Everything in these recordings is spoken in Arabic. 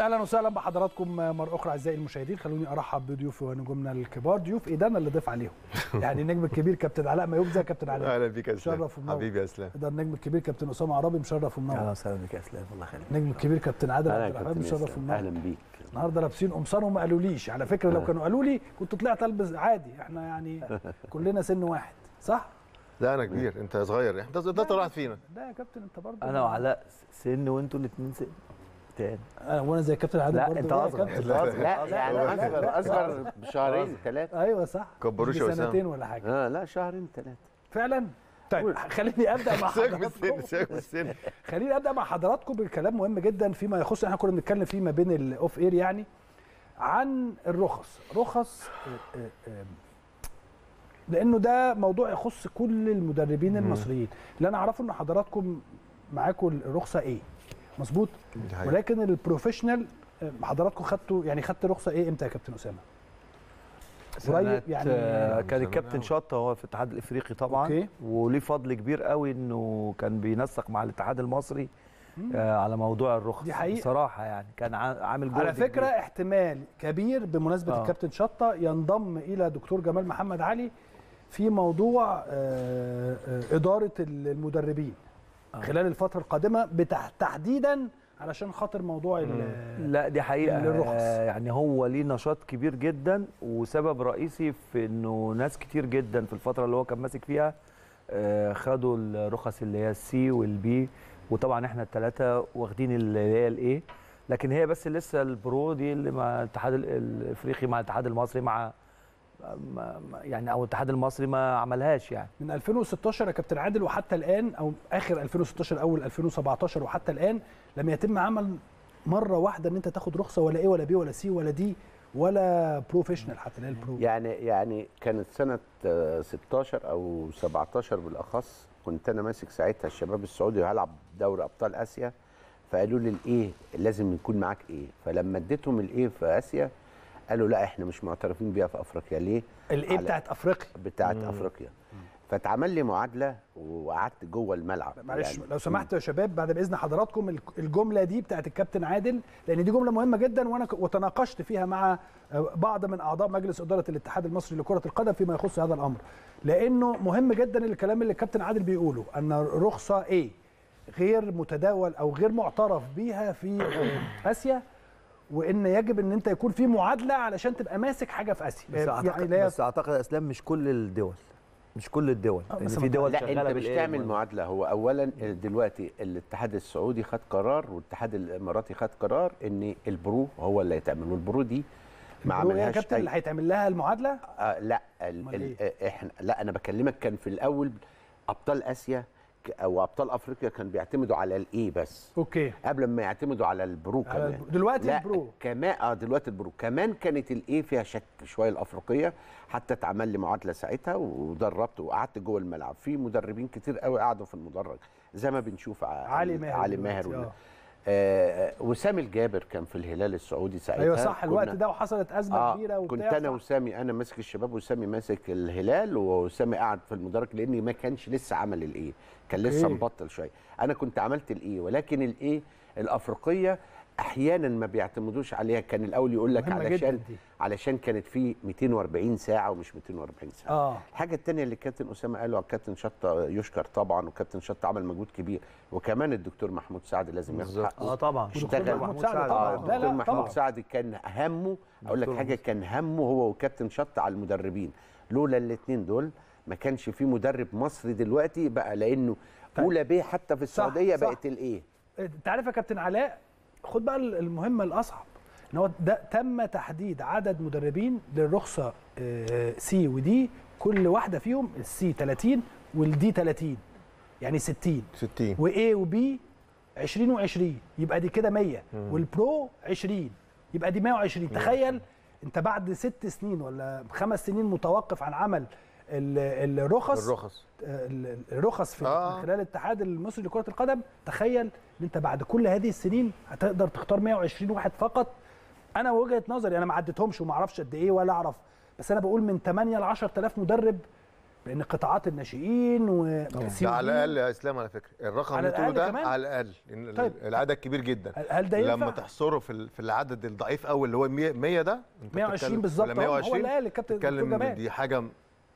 اهلا وسهلا بحضراتكم مره اخرى اعزائي المشاهدين. خلوني ارحب بضيوفي ونجومنا الكبار، ضيوف ايدنا اللي ضيف عليهم يعني النجم الكبير كابتن علاء ما يبزى. كابتن علاء اهلا بيك يا اسلام حبيبي يا اسلام. ده النجم الكبير كابتن اسامه عربي مشرف ومنور. اهلا وسهلا بيك يا اسلام الله يخليك. النجم الكبير كابتن عادل عبد الرحمن مشرف ومنور. اهلا بيك. النهارده لابسين قمصان وما قالوليش، على فكره لو كانوا قالوا لي كنت طلعت البس عادي، احنا يعني كلنا سن واحد صح؟ لا انا كبير انت صغير، احنا ده طلعت فينا. لا يا كابتن انت برضه انا وعلاء سن وانتوا الاثنين سن تاني. وانا زي كابتن عادل برضه. لا انت اصغر. لا يعني اصغر بشهرين ثلاثه. ايوه صح كبروش يا اسامه سنتين ولا حاجه. لا شهرين ثلاثه فعلا. طيب خليني ابدا مع حضراتكم. خليني ابدا مع حضراتكم بالكلام مهم جدا فيما يخص، احنا كنا بنتكلم فيه ما بين الاوف اير يعني عن الرخص، لانه ده موضوع يخص كل المدربين المصريين. اللي انا اعرفه ان حضراتكم معاكم الرخصه ايه مظبوط، ولكن البروفيشنال حضراتكم خدتوا يعني خدت رخصه ايه امتى يا كابتن اسامه؟ قريب يعني كان الكابتن شطه هو في الاتحاد الافريقي طبعا. أوكي. وليه فضل كبير قوي انه كان بينسق مع الاتحاد المصري على موضوع الرخص دي حقيقة. بصراحه يعني كان عامل جهد على فكره كبير. احتمال كبير بمناسبه الكابتن شطه ينضم الى دكتور جمال محمد علي في موضوع اداره المدربين خلال الفترة القادمة تحديدا علشان خاطر موضوع لا دي حقيقة الرخص. يعني هو ليه نشاط كبير جدا، وسبب رئيسي في انه ناس كتير جدا في الفترة اللي هو كان ماسك فيها خدوا الرخص اللي هي السي والبي، وطبعا احنا الثلاثة واخدين اللي هي الايه، لكن هي بس لسه البرو دي اللي مع الاتحاد الافريقي مع الاتحاد المصري مع يعني او الاتحاد المصري ما عملهاش يعني من 2016 يا كابتن عادل، وحتى الان او اخر 2016 اول 2017 وحتى الان لم يتم عمل مره واحده ان انت تاخد رخصه ولا ايه ولا بي ولا سي ولا دي ولا بروفيشنال حتى لا البرو. يعني كانت سنه 16 او 17 بالاخص كنت انا ماسك ساعتها الشباب السعودي وهلعب دوري ابطال اسيا، فقالوا لي الايه لازم يكون معاك ايه، فلما اديتهم الايه في اسيا قالوا لا احنا مش معترفين بيها في افريقيا. ليه؟ الايه بتاعت افريقيا افريقيا. فاتعمل لي معادله وقعدت جوه الملعب. معلش يعني لو سمحت يا شباب بعد باذن حضراتكم الجمله دي بتاعت الكابتن عادل، لان دي جمله مهمه جدا وانا وتناقشت فيها مع بعض من اعضاء مجلس اداره الاتحاد المصري لكره القدم فيما يخص هذا الامر، لانه مهم جدا الكلام اللي الكابتن عادل بيقوله ان الرخصه ايه غير متداول او غير معترف بيها في اسيا، وان يجب ان انت يكون في معادله علشان تبقى ماسك حاجه في اسيا. بس اعتقد اسلام مش كل الدول يعني في دول لا انت مش تعمل معادله. هو اولا دلوقتي الاتحاد السعودي خد قرار والاتحاد الاماراتي خد قرار ان البرو هو اللي هيتعمل، والبرو دي ما عملهاش يا كابتن اللي هيتعمل لها المعادله. لا احنا لا انا بكلمك كان في الاول ابطال اسيا او ابطال افريقيا كان بيعتمدوا على الايه بس. اوكي. قبل ما يعتمدوا على البرو كمان. دلوقتي البرو كمان دلوقتي البرو كمان كانت الايه فيها شك شويه الافريقيه، حتى اتعمل لي معادله ساعتها ودربت وقعدت جوه الملعب. في مدربين كتير قوي قعدوا في المدرج زي ما بنشوف علي ماهر وسامي الجابر كان في الهلال السعودي ساعتها. ايوه صح الوقت ده وحصلت ازمه كبيره وبتاع. كنت انا وسامي انا ماسك الشباب وسامي ماسك الهلال، وسامي قعد في المدرج لان ما كانش لسه عمل الايه، كان لسه مبطل شويه. انا كنت عملت الايه، ولكن الايه الافريقيه احيانا ما بيعتمدوش عليها. كان الاول يقول لك علشان كانت في 240 ساعه ومش 240 ساعه. الحاجه الثانيه اللي الكابتن اسامه قاله الكابتن شطه يشكر طبعا، والكابتن شطه عمل مجهود كبير، وكمان الدكتور محمود سعد لازم ياخد حقه. طبعا اشتغل محمود سعد طبعا. الدكتور محمود سعد كان همه اقول لك حاجه، كان همه هو والكابتن شطه على المدربين، لولا الاثنين دول ما كانش في مدرب مصري دلوقتي بقى، لانه اولى بيه حتى في السعوديه بقت الايه. انت عارف يا كابتن علاء خد بقى المهمة الأصعب، إن هو ده تم تحديد عدد مدربين للرخصة سي ودي، كل واحدة فيهم السي 30 والدي 30 يعني 60 وإيه وبي 20 و20 يبقى دي كده 100 والبرو 20 يبقى دي 120. تخيل أنت بعد 6 سنين ولا 5 سنين متوقف عن عمل الرخص في خلال الاتحاد المصري لكرة القدم، تخيل ان انت بعد كل هذه السنين هتقدر تختار 120 واحد فقط. انا وجهة نظري انا ما عدتهمش وما اعرفش قد ايه ولا اعرف، بس انا بقول من 8 ل 10000 مدرب لان قطاعات الناشئين ده على الاقل يا اسلام على فكره الرقم اللي بتقوله ده كمان. على الاقل طيب. العدد كبير جدا، هل ده ينفع؟ لما تحصره في العدد الضعيف قوي اللي هو 100 ده 120 بالظبط، هو اللي قال الكابتن دي حاجه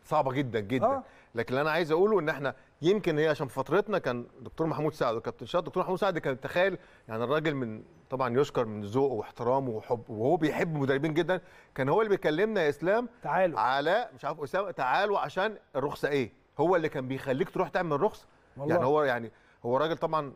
صعبه جدا جدا. لكن اللي انا عايز اقوله ان احنا يمكن هي عشان في فترتنا كان دكتور محمود سعد وكابتن شاطر، دكتور محمود سعد كان تخيل يعني الراجل من طبعا يشكر من ذوقه واحترامه وحبه وهو بيحب المدربين جدا، كان هو اللي بيكلمنا يا اسلام تعالوا على مش عارف اسامه تعالوا عشان الرخصه ايه، هو اللي كان بيخليك تروح تعمل رخصه يعني هو راجل طبعا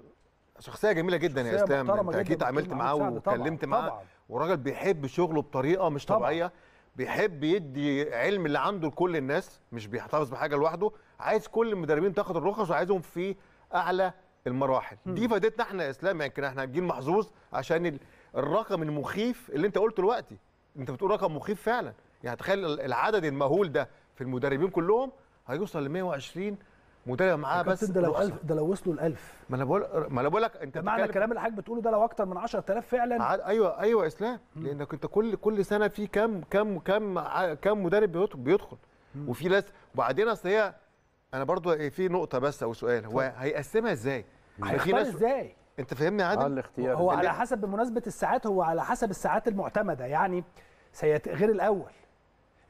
شخصيه جميله جدا يا اسلام، انت اكيد عملت معاه واتكلمت معاه، وراجل بيحب شغله بطريقه مش طبيعيه، بيحب يدي علم اللي عنده لكل الناس، مش بيحتفظ بحاجه لوحده، عايز كل المدربين تاخد الرخص وعايزهم في اعلى المراحل. دي فادتنا احنا يا اسلام، يمكن احنا جيل محظوظ عشان الرقم المخيف اللي انت قلته دلوقتي، انت بتقول رقم مخيف فعلا، يعني تخيل العدد المهول ده في المدربين كلهم هيوصل ل 120 مدرب معاه بس. ده لو 1000 ده لو وصلوا ل 1000 ما انا بقول لك انت معنى الكلام اللي حضرتك بتقوله ده لو اكتر من 10000 فعلا ايوه يا اسلام، لانك انت كل سنه في كم مدرب بيدخل وفي ناس. وبعدين اصل هي انا برضو في نقطه بس او سؤال، هو هيقسمها ازاي؟ هيختار ازاي؟ انت فاهمني يا عادل؟ الاختيار هو على حسب، بمناسبه الساعات، هو على حسب الساعات المعتمده، يعني غير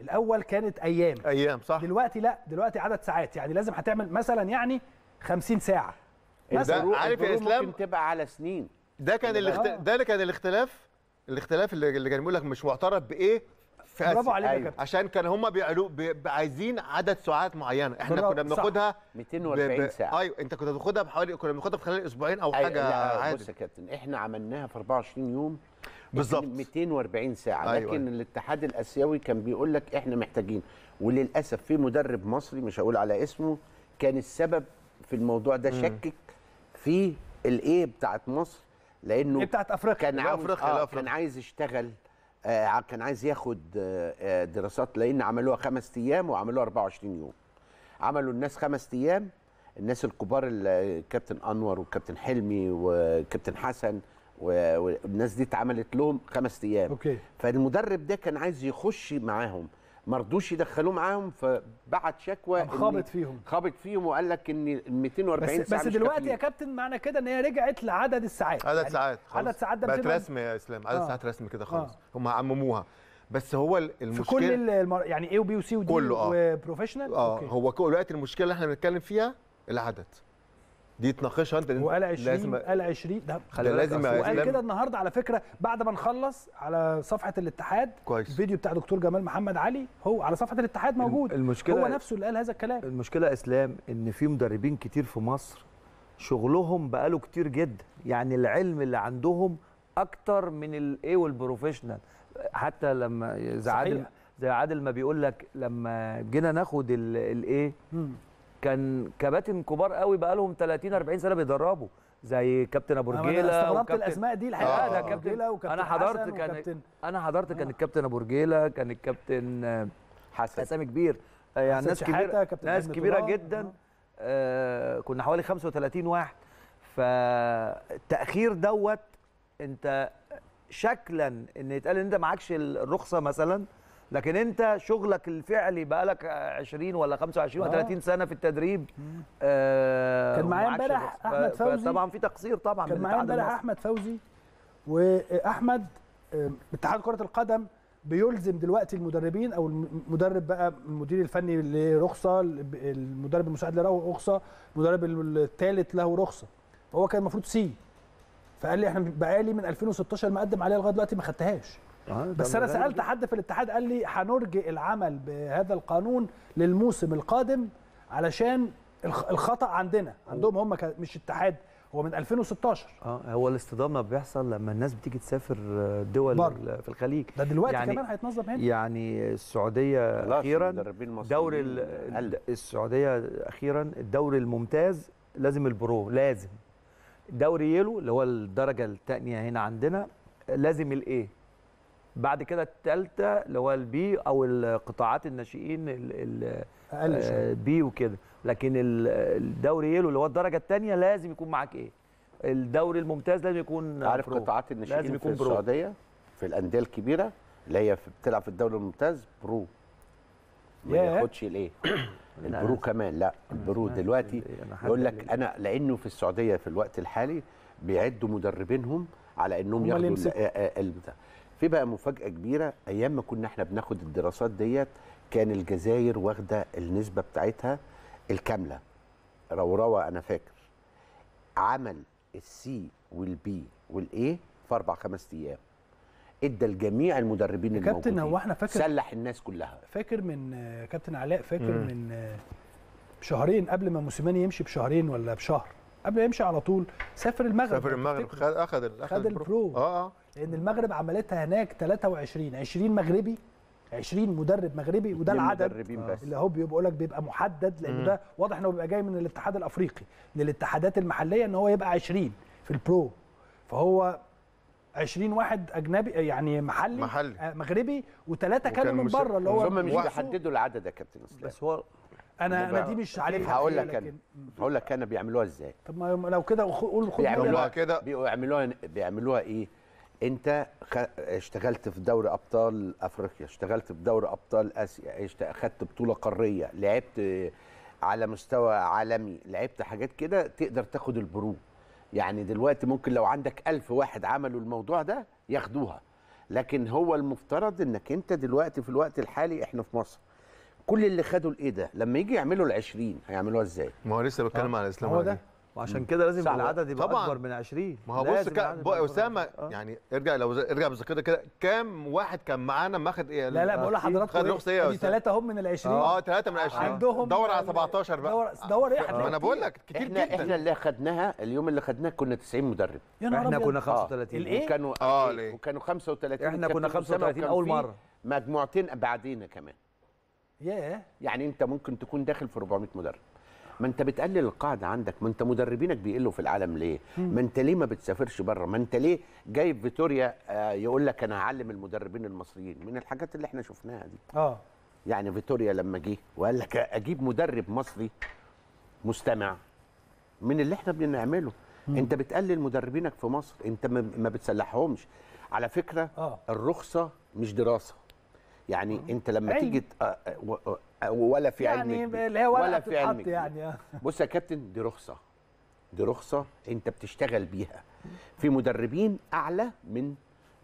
الاول كانت ايام صح، دلوقتي لا، دلوقتي عدد ساعات، يعني لازم هتعمل مثلا يعني 50 ساعه مثلا، عارف يا اسلام ممكن تبقى على سنين. ده كان الاختلاف اللي كان بيقول لك مش معترف بايه في اسيا، برافو عليك يا كابتن، عشان كان هم بيعلوا عايزين عدد ساعات معينه، احنا كنا بناخدها 240 ساعه. ايوه انت كنت بتاخدها بحوالي، كنا بناخدها في خلال اسبوعين او حاجه عادي. بص يا كابتن احنا عملناها في 24 يوم بالظبط 240 ساعه، لكن الاتحاد الاسيوي كان بيقول لك احنا محتاجين، وللاسف في مدرب مصري مش هقول على اسمه كان السبب في الموضوع ده، شكك في الايه بتاعت مصر، لانه بتاعت افريقيا كان عايز يشتغل، كان عايز ياخد دراسات، لان عملوها 5 ايام وعملوها 24 يوم. عملوا الناس 5 ايام، الناس الكبار الكابتن انور والكابتن حلمي والكابتن حسن والناس دي اتعملت لهم 5 ايام. أوكي. فالمدرب ده كان عايز يخش معاهم، ما رضوش يدخلوه معاهم، فبعت شكوى خابط فيهم وقال لك ان 240 بس ساعه بس دلوقتي يا كابتن معنى كده ان هي رجعت لعدد الساعات، عدد ساعات خلاص، عدد ساعات ده بقت رسمي يا اسلام، عدد ساعات رسمي كده خالص، هم عمموها. بس هو المشكله في كل يعني اي وبي وسي ودي وبروفيشنال هو كل وقت المشكله اللي احنا بنتكلم فيها العدد دي تناقشها انت، وقال 20 قال 20 ده لازم، وقال كده النهارده على فكره بعد ما نخلص على صفحه الاتحاد كويس. الفيديو بتاع دكتور جمال محمد علي هو على صفحه الاتحاد موجود، هو نفسه اللي قال هذا الكلام. المشكله اسلام ان في مدربين كتير في مصر شغلهم بقاله كتير جدا، يعني العلم اللي عندهم اكتر من الايه والبروفيشنال، حتى لما زي عادل ما بيقول لك لما جينا ناخد الايه كان كباتن كبار قوي بقى لهم 30 40 سنه بيدربوا، زي كابتن ابو رجيله. انا استغربت الاسماء دي الحقيقه، ده كابتن انا حضرت كان الكابتن ابو رجيله، كان الكابتن حسن، اسامي كبير يعني، ناس كبيره، ناس كبيره جدا، كنا حوالي 35 واحد. فالتاخير دوت انت شكلا ان يتقال ان انت معكش الرخصه مثلا، لكن انت شغلك الفعلي بقالك 20 ولا 25 ولا 30 سنه في التدريب. كان معايا امبارح احمد فوزي، طبعا في تقصير طبعا، كان معايا امبارح احمد فوزي، واحمد اتحاد كره القدم بيلزم دلوقتي المدربين، او المدرب بقى المدير الفني له رخصه، المدرب المساعد له رخصه، المدرب الثالث له رخصه، فهو كان المفروض سي، فقال لي احنا بقالي من 2016 مقدم عليها لغايه دلوقتي ما خدتهاش. بس انا سالت حد في الاتحاد قال لي هنرجئ العمل بهذا القانون للموسم القادم علشان الخطا عندهم هم مش اتحاد، هو من 2016. هو الاصطدام ما بيحصل لما الناس بتيجي تسافر دول في الخليج، ده دلوقتي يعني كمان هيتنظم هنا، يعني السعوديه اخيرا دوري السعوديه اخيرا الدوري الممتاز لازم البرو، لازم دوري يلو اللي هو الدرجه الثانيه هنا عندنا لازم الايه، بعد كده الثالثه اللي هو البي او القطاعات الناشئين البي وكده، لكن الدوري يلو اللي هو الدرجه الثانيه لازم يكون معاك ايه، الدوري الممتاز لازم يكون، عارف قطاعات الناشئين في السعوديه في الانديه الكبيره اللي هي بتلعب في الدوري الممتاز برو، ما ياخدش الايه البرو كمان لا، البرو دلوقتي يقول لك انا لانه في السعوديه في الوقت الحالي بيعدوا مدربينهم على انهم ياخدوا البتاع. في بقى مفاجاه كبيره، ايام ما كنا احنا بناخد الدراسات ديت كان الجزائر واخده النسبه بتاعتها الكامله. روروه انا فاكر عمل السي والبي والاي في 4 5 ايام، ادى لجميع المدربين الموجودين. كابتن هو احنا فاكر سلح الناس كلها، فاكر من كابتن علاء، فاكر من شهرين قبل ما موسيماني يمشي بشهرين ولا بشهر، قبل ما يمشي على طول سافر المغرب. سافر المغرب اخذ البرو. لان المغرب عملتها هناك 23 20 مغربي 20 مدرب مغربي، وده العدد اللي هو بيقول لك بيبقى محدد، لان ده واضح انه بيبقى جاي من الاتحاد الافريقي للاتحادات المحليه ان هو يبقى 20 في البرو، فهو 20 واحد اجنبي يعني محلي مغربي و3 كانوا من بره اللي هو هم مش بيحددوا العدد يا كابتن اسلام. بس هو انا دي مش عارفها، هقول لك انا بيعملوها ازاي. طب ما لو كده قول بيعملوها كده، بيعملوها ايه؟ انت اشتغلت في دوري ابطال افريقيا، اشتغلت في دوري ابطال اسيا، اخدت بطوله قاريه، لعبت على مستوى عالمي، لعبت حاجات كده تقدر تاخد البرو. يعني دلوقتي ممكن لو عندك 1000 واحد عملوا الموضوع ده ياخدوها، لكن هو المفترض انك انت دلوقتي في الوقت الحالي احنا في مصر كل اللي خدوا الايه ده لما يجي يعملوا ال20 هيعملوها ازاي؟ ما هو لسه بتكلم على الاسلام هو ده، وعشان كده لازم العدد يبقى اكبر من 20. ما هو بص اسامه يعني ارجع بذاكرتك كده، كام واحد كان معانا ما اخد ايه؟ لا بقول لحضراتكم دي 3 هم من ال20. 3 من 20 عندهم، دور على 17 بقى، دور ايه؟ ما انا بقول لك كتير جدا. احنا اللي خدناها اليوم اللي خدناه كنا 90 مدرب، احنا كنا 35 وكانوا وكانوا 35، احنا كنا 35 اول مره، مجموعتين بعدينا كمان. ياه، يعني انت ممكن تكون داخل في 400 مدرب. ما انت بتقلل القاعده عندك، ما انت مدربينك بيقلوا في العالم ليه؟ ما انت ليه ما بتسافرش بره؟ ما انت ليه جايب فيتوريا يقول لك انا هعلم المدربين المصريين؟ من الحاجات اللي احنا شفناها دي. يعني فيتوريا لما جه وقال لك اجيب مدرب مصري مستمع من اللي احنا بنعمله. انت بتقلل مدربينك في مصر، انت ما بتسلحهمش على فكره. الرخصه مش دراسه، يعني انت لما تيجي ولا في علم يعني ولا في علم يعني. بص يا كابتن، دي رخصه انت بتشتغل بيها. في مدربين اعلى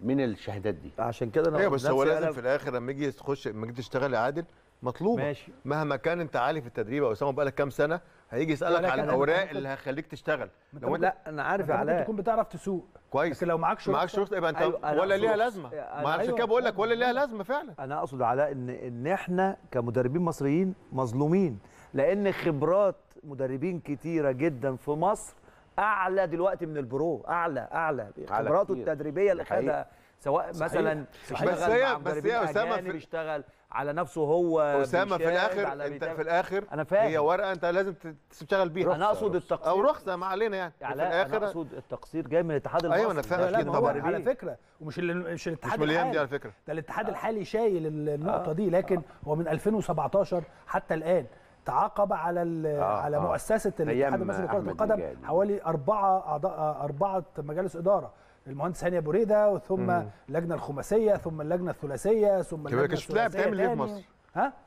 من الشهادات دي، عشان كده انا بس هو لازم في الاخر لما يجي تخش لما تيجي تشتغل يا عادل مطلوبه ماشي. مهما كان انت عالي في التدريب او اسامه بقالك كام سنه هيجي يسالك على الاوراق اللي هخليك تشتغل. لو لا انا عارف علاء ممكن تكون بتعرف تسوق كويس، لكن لو معاكش رخصه يبقى انت ولا ليها لازمه. ما عشان كده بقول لك ولا ليها لازمه فعلا. انا اقصد علاء ان احنا كمدربين مصريين مظلومين، لان خبرات مدربين كتيره جدا في مصر اعلى دلوقتي من البرو، اعلى خبراته التدريبيه اللي خدها، سواء مثلا اشتغل بس يا اسامه بيشتغل على نفسه هو اسامه. في الاخر انت في الاخر أنا هي ورقه انت لازم تشتغل بيها. انا اقصد التقصير او رخصه، ما علينا يعني. في الاخر انا اقصد التقصير جاي من الاتحاد المصري. ايوه انا فاهم كده طبعا على فكره، ومش مش الاتحاد الحالي دي على فكره، ده الاتحاد الحالي شايل النقطه دي، لكن هو من 2017 حتى الان تعاقب على على مؤسسه الاتحاد المصري لكره القدم حوالي 4 مجالس اداره، المهندس هاني ابو ريده، ثم اللجنه الخماسيه، ثم اللجنه الثلاثيه، ثم اللجنه الثلاثيه. طب بتعمل ايه في مصر؟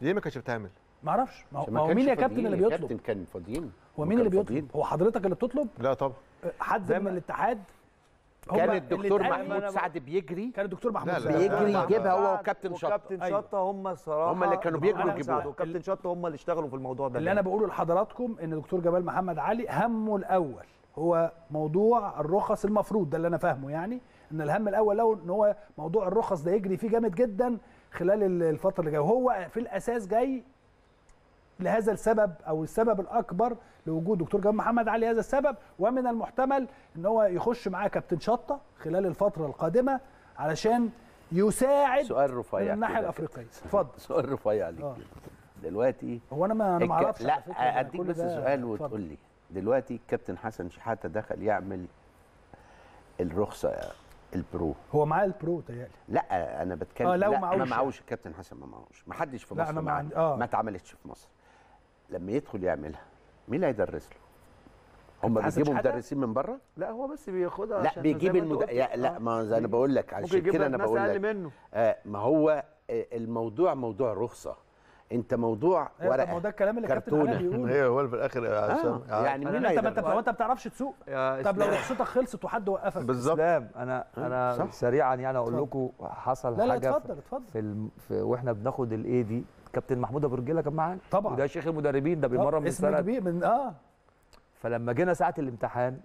ليه ما كانتش بتعمل؟ ما اعرفش. ما هو مين يا كابتن اللي بيطلب؟ كابتن كان فاضيين. هو مين اللي بيطلب؟ هو حضرتك اللي بتطلب؟ لا طبعا، حد من الاتحاد. كان الدكتور محمود سعد بيجري، كان الدكتور محمود سعد بيجري يجيبها هو وكابتن شطه. كابتن شطه هم الصراحه هم اللي كانوا بيجروا يجيبوها، وكابتن شطه هم اللي اشتغلوا في الموضوع ده. اللي انا بقوله لحضراتكم ان الدكتور جمال محمد علي همه الاول هو موضوع الرخص، المفروض ده اللي انا فاهمه، يعني ان الهم الاول له ان هو موضوع الرخص ده يجري فيه جامد جدا خلال الفتره اللي جايه. وهو في الاساس جاي لهذا السبب، او السبب الاكبر لوجود دكتور جمال محمد علي هذا السبب، ومن المحتمل ان هو يخش معاه كابتن شطه خلال الفتره القادمه علشان يساعد. سؤال رفيع من الناحيه الافريقيه، اتفضل. سؤال رفيع عليك دلوقتي. هو انا ما اعرفش. لا اديك بس سؤال وتقول لي دلوقتي الكابتن حسن شحاته دخل يعمل الرخصه البرو، هو معاه البرو تهيألي. لا انا بتكلم لو لا ما معهوش الكابتن حسن، ما معهوش، ما حدش في مصر معاه، ما اتعملتش في مصر. لما يدخل يعملها مين اللي هيدرس له؟ هم بيجيبوا مدرسين من بره؟ لا هو بس بياخدها. لا بيجيب لا ما انا بقول لك عشان كده انا بقول لك ما هو الموضوع موضوع رخصه. انت موضوع ورقه. ما هو ده الكلام اللي الكابتن عادل بيقوله. هي هو في الاخر يا عصام يعني انت ما بتعرفش تسوق. طب لو رخصتك خلصت وحد وقفك بالظبط. انا سريعا يعني اقول لكم حصل حاجه. لا اتفضل اتفضل. واحنا بناخد الاي دي كابتن محمود ابو رجيله كان معانا طبعا، وده شيخ المدربين، ده بيمرن من اسم كبير من فلما جينا ساعه الامتحان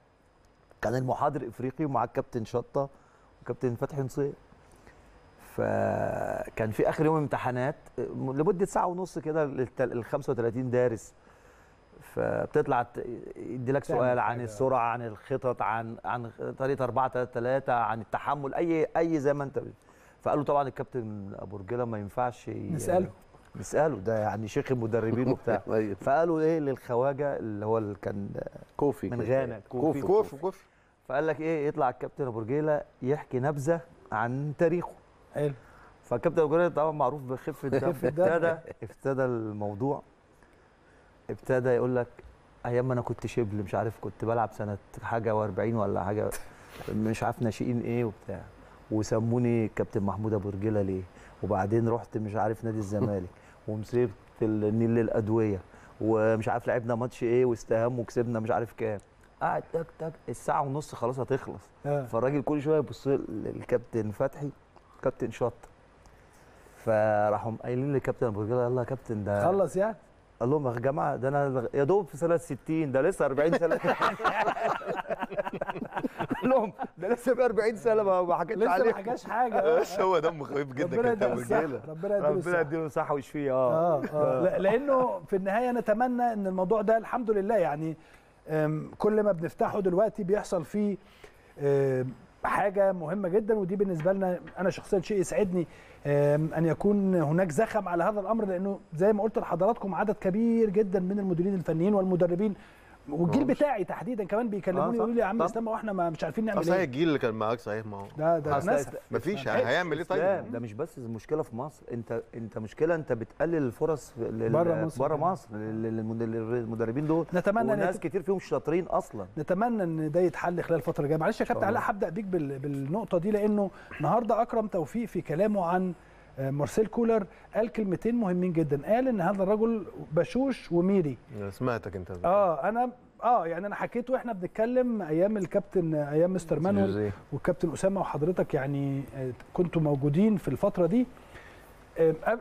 كان المحاضر افريقي ومع الكابتن شطه وكابتن فتحي نصير، فكان في اخر يوم امتحانات لمده ساعه ونص كده ال 35 دارس، فبتطلع يديلك سؤال عن السرعه، عن الخطط، عن طريقه 4-3-3، عن التحمل، اي زي ما انت. فقالوا طبعا الكابتن ابو رجيله ما ينفعش نساله، ده يعني شيخ المدربين وبتاع. فقالوا ايه للخواجه اللي هو اللي كان كوفي من غانا، كوفي فقال لك ايه، يطلع الكابتن ابو رجيله يحكي نبذه عن تاريخه. حلو. فالكابتن ابو رجيله طبعا معروف بخفه الدم. ابتدى الموضوع، ابتدى يقول لك ايام ما انا كنت شبل مش عارف، كنت بلعب سنه حاجه و40 ولا حاجه مش عارف ناشئين ايه وبتاع، وسموني كابتن محمود ابو رجيله ليه، وبعدين رحت مش عارف نادي الزمالك ومسيبت النيل للادويه ومش عارف لعبنا ماتش ايه واستهام وكسبنا مش عارف كام. قعد تك تك الساعه ونص خلاص هتخلص. فالراجل كل شويه يبص للكابتن فتحي كابتن شط، فراحوا قايلين للكابتن ابو رجيله يلا يا كابتن ده خلص يعني. قال لهم يا جماعه ده انا يا دوب في سنه 60، ده لسه 40 سنه. قال لهم ده لسه بقى 40 سنه ما حكيتش عليه، لسه ما حكاش حاجه. هو دمه خفيف جدا كابتن ابو رجيله، ربنا يديله صحه ويشفيه. لانه في النهايه نتمنى ان الموضوع ده الحمد لله يعني كل ما بنفتحه دلوقتي بيحصل فيه حاجه مهمه جدا، ودي بالنسبه لنا انا شخصيا شيء يسعدني ان يكون هناك زخم على هذا الامر، لانه زي ما قلت لحضراتكم عدد كبير جدا من المديرين الفنيين والمدربين والجيل بتاعي تحديدا كمان بيكلموني يقولوا لي يا عم اسلام واحنا مش عارفين نعمل ايه. صحيح الجيل اللي كان معاك صحيح، ما هو ده نسف مفيش هيعمل ايه. طيب ده مش بس المشكله في مصر، انت مشكله، انت بتقلل الفرص بره مصر للمدربين دول. نتمنى ناس كتير فيهم شاطرين اصلا، نتمنى ان ده يتحل خلال الفتره الجايه. معلش يا كابتن علاء هبدا بيك بالنقطه دي، لانه النهارده اكرم توفيق في كلامه عن مارسيل كولر قال كلمتين مهمين جدا، قال ان هذا الرجل بشوش وميري. سمعتك انت. انا حكيت واحنا بنتكلم ايام الكابتن، ايام مستر مانويل والكابتن اسامه وحضرتك يعني كنتوا موجودين في الفتره دي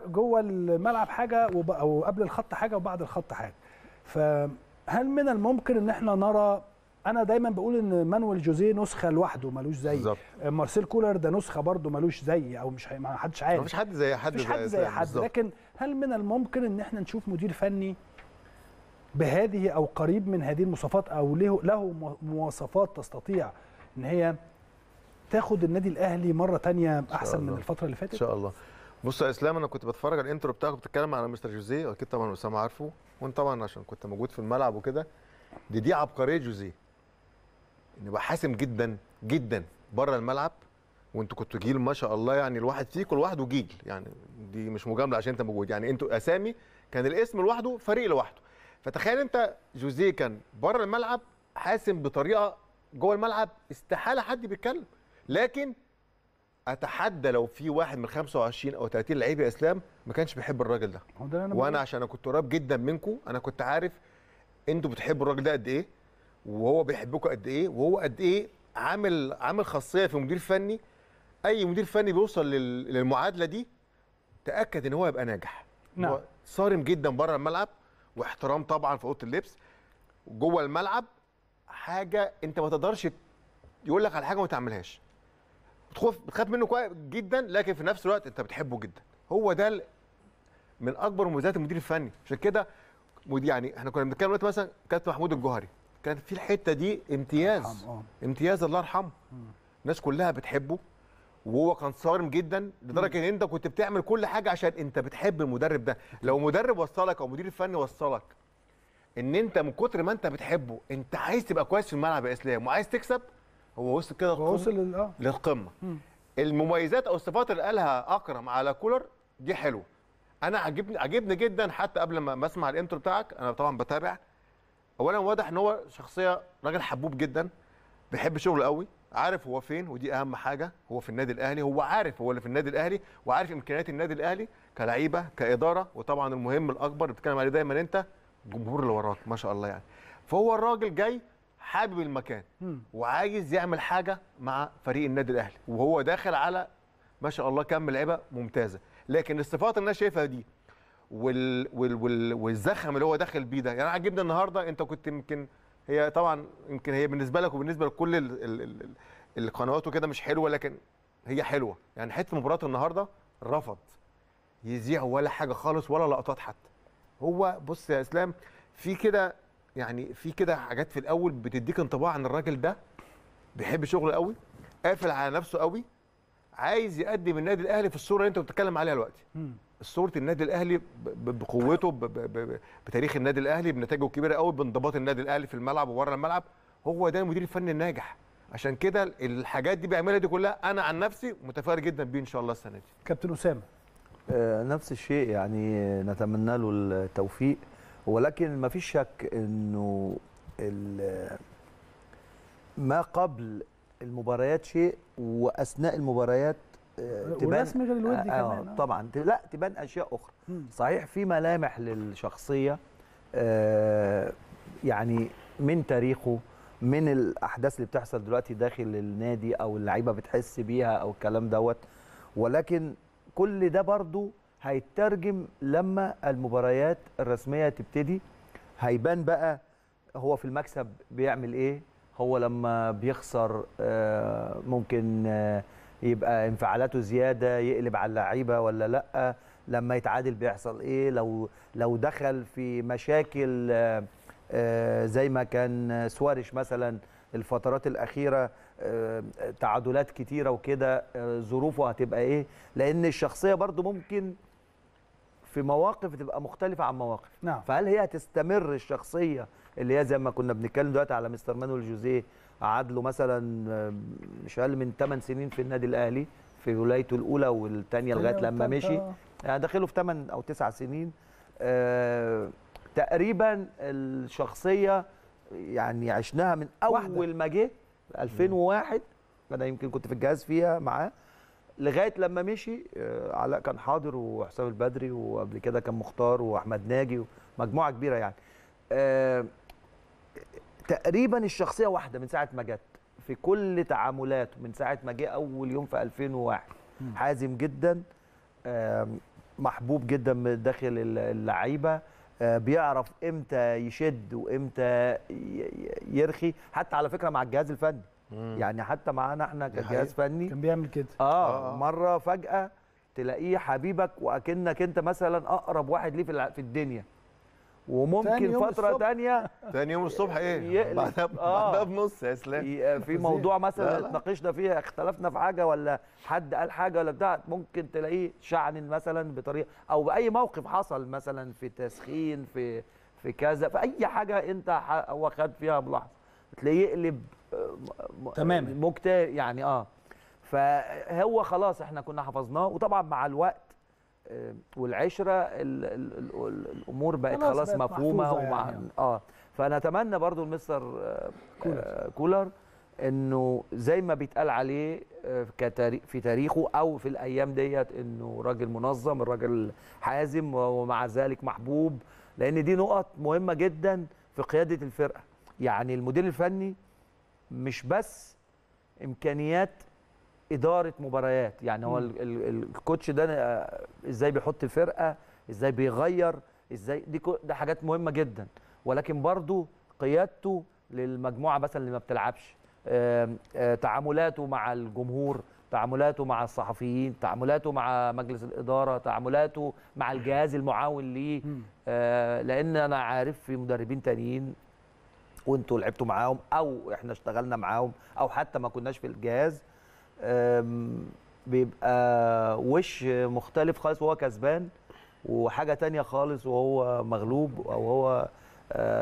جوه الملعب حاجه وقبل الخط حاجه وبعد الخط حاجه. فهل من الممكن ان احنا نرى، انا دايما بقول ان مانويل جوزيه نسخه لوحده ملوش زي، مارسيل كولر ده نسخه برضه ملوش زي، او مش ما حدش عارف، مفيش حد زي حد، مفيش حد زي حد، لكن هل من الممكن ان احنا نشوف مدير فني بهذه او قريب من هذه المواصفات، او له مواصفات تستطيع ان هي تاخد النادي الاهلي مره ثانيه احسن من الفتره اللي فاتت؟ ان شاء الله. بص يا اسلام، انا كنت بتفرج على الانترو بتاعك بتتكلم على مستر جوزيه، واكيد طبعا اسامه عارفه، وانت طبعا عشان كنت موجود في الملعب وكده. دي عبقريه جوزيه، انه بقى حاسم جدا جدا بره الملعب، وانتوا كنتوا جيل ما شاء الله يعني الواحد فيكم لوحده جيل، يعني دي مش مجامله عشان انت موجود، يعني انتوا اسامي كان الاسم لوحده، فريق لوحده. فتخيل انت جوزيه كان بره الملعب حاسم بطريقه جوه الملعب استحاله حد بيتكلم، لكن اتحدى لو في واحد من 25 او 30 لعيب يا اسلام ما كانش بيحب الراجل ده. وانا عشان انا كنت قريب جدا منكم، انا كنت عارف انتوا بتحبوا الراجل ده قد ايه، وهو بيحبكوا قد ايه، وهو قد ايه عامل خاصيه في مدير فني. اي مدير فني بيوصل للمعادله دي تاكد ان هو يبقى ناجح. نعم، صارم جدا بره الملعب، واحترام طبعا في اوضه اللبس، جوه الملعب حاجه انت ما تقدرش يقول لك على حاجه وما تعملهاش، بتخاف منه كويس جدا، لكن في نفس الوقت انت بتحبه جدا. هو ده من اكبر مميزات المدير الفني. عشان كده يعني احنا كنا بنتكلم دلوقتي مثلا كابتن محمود الجوهري كان في الحته دي امتياز الله يرحمه، الناس كلها بتحبه، وهو كان صارم جدا لدرجه ان انت كنت بتعمل كل حاجه عشان انت بتحب المدرب ده. لو مدرب وصلك او مدير فني وصلك ان انت من كتر ما انت بتحبه انت عايز تبقى كويس في الملعب يا اسلام وعايز تكسب، هو وصل كده، وصل للقمه. المميزات او الصفات اللي قالها اكرم على كولر دي حلوه، انا عجبني جدا. حتى قبل ما اسمع الانترو بتاعك انا طبعا بتابع، اولا واضح ان هو شخصيه راجل حبوب جدا، بيحب شغله قوي. عارف هو فين، ودي اهم حاجه. هو في النادي الاهلي، هو عارف هو اللي في النادي الاهلي، وعارف امكانيات النادي الاهلي كلعيبه كاداره، وطبعا المهم الاكبر بتتكلم عليه دايما انت الجمهور اللي وراك ما شاء الله يعني. فهو الراجل جاي حابب المكان وعايز يعمل حاجه مع فريق النادي الاهلي، وهو داخل على ما شاء الله كم لعيبه ممتازه. لكن الصفات اللي انا شايفها دي والزخم اللي هو داخل بيه ده، يعني عجبني النهارده انت كنت يمكن هي طبعا يمكن هي بالنسبه لك وبالنسبه لكل القنوات وكده مش حلوه، لكن هي حلوه. يعني حته مباراه النهارده رفض يذيع ولا حاجه خالص ولا لقطات حتى. هو بص يا اسلام، في كده يعني في كده حاجات في الاول بتديك انطباع عن الراجل ده بيحب شغله قوي، قافل على نفسه قوي، عايز يقدم النادي الاهلي في الصوره اللي انت بتتكلم عليها دلوقتي. صوره النادي الاهلي بقوته بتاريخ النادي الاهلي بنتائجه الكبيره قوي بانضباط النادي الاهلي في الملعب وبره الملعب. هو ده المدير الفني الناجح، عشان كده الحاجات دي بيعملها دي كلها. انا عن نفسي متفائل جدا بيه ان شاء الله السنه دي. كابتن اسامه نفس الشيء، يعني نتمنى له التوفيق، ولكن ما فيش شك انه ما قبل المباريات شيء واثناء المباريات تبان غير طبعا لا تبان اشياء اخرى. صحيح في ملامح للشخصيه يعني من تاريخه، من الاحداث اللي بتحصل دلوقتي داخل النادي او اللعيبه بتحس بيها او الكلام دوت، ولكن كل ده برضو هيترجم لما المباريات الرسميه تبتدي. هيبان بقى هو في المكسب بيعمل ايه، هو لما بيخسر ممكن يبقى انفعالاته زياده يقلب على اللعيبه ولا لا، لما يتعادل بيحصل ايه، لو دخل في مشاكل زي ما كان سواريش مثلا الفترات الاخيره تعادلات كتيره وكده، ظروفه هتبقى ايه، لان الشخصيه برضو ممكن في مواقف تبقى مختلفه عن مواقف. نعم. فهل هي هتستمر الشخصيه اللي هي زي ما كنا بنتكلم دلوقتي على مستر مانويل جوزيه، عادله مثلا مش اقل من 8 سنين في النادي الاهلي في ولايته الاولى والثانيه لغايه لما مشي، يعني داخله في 8 او 9 سنين تقريبا. الشخصيه يعني عشناها من اول ما جه 2001، انا يمكن كنت في الجهاز فيها معاه لغايه لما مشي. علاء كان حاضر وحسام البدري، وقبل كده كان مختار واحمد ناجي ومجموعه كبيره يعني. تقريبا الشخصيه واحده من ساعه ما جت في كل تعاملاته، من ساعه ما جه اول يوم في 2001 حازم جدا، محبوب جدا داخل اللعيبه، بيعرف امتى يشد وامتى يرخي، حتى على فكره مع الجهاز الفني. يعني حتى معانا احنا كجهاز فني كان بيعمل كده. مره فجاه تلاقيه حبيبك واكنك انت مثلا اقرب واحد ليه في الدنيا، وممكن فتره ثانيه ثاني يوم الصبح ايه بعدها بنص يا اسلام في موضوع مثلا اتناقشنا فيه اختلفنا في حاجه ولا حد قال حاجه ولا بتاع، ممكن تلاقيه شعن مثلا بطريقه او باي موقف حصل مثلا في تسخين في كذا في اي حاجه انت هو خد فيها بلحظه تلاقيه يقلب تماما مكتئب يعني. فهو خلاص احنا كنا حفظناه، وطبعا مع الوقت والعشره الامور بقت خلاص مفهومه ومع يعني. فانا اتمنى برضو المستر كولر انه زي ما بيتقال عليه في تاريخه او في الايام ديت انه راجل منظم، الراجل حازم ومع ذلك محبوب، لان دي نقط مهمه جدا في قياده الفرقه. يعني المدير الفني مش بس امكانيات إدارة مباريات، يعني هو الكوتش ده إزاي بيحط الفرقة، إزاي بيغير، إزاي ده حاجات مهمة جدا، ولكن برضو قيادته للمجموعة مثلا اللي ما بتلعبش، تعاملاته مع الجمهور، تعاملاته مع الصحفيين، تعاملاته مع مجلس الإدارة، تعاملاته مع الجهاز المعاون ليه، لأن أنا عارف في مدربين تانيين وأنتوا لعبتوا معاهم أو إحنا اشتغلنا معاهم أو حتى ما كناش في الجهاز، بيبقى وش مختلف خالص وهو كسبان، وحاجة تانية خالص وهو مغلوب أو هو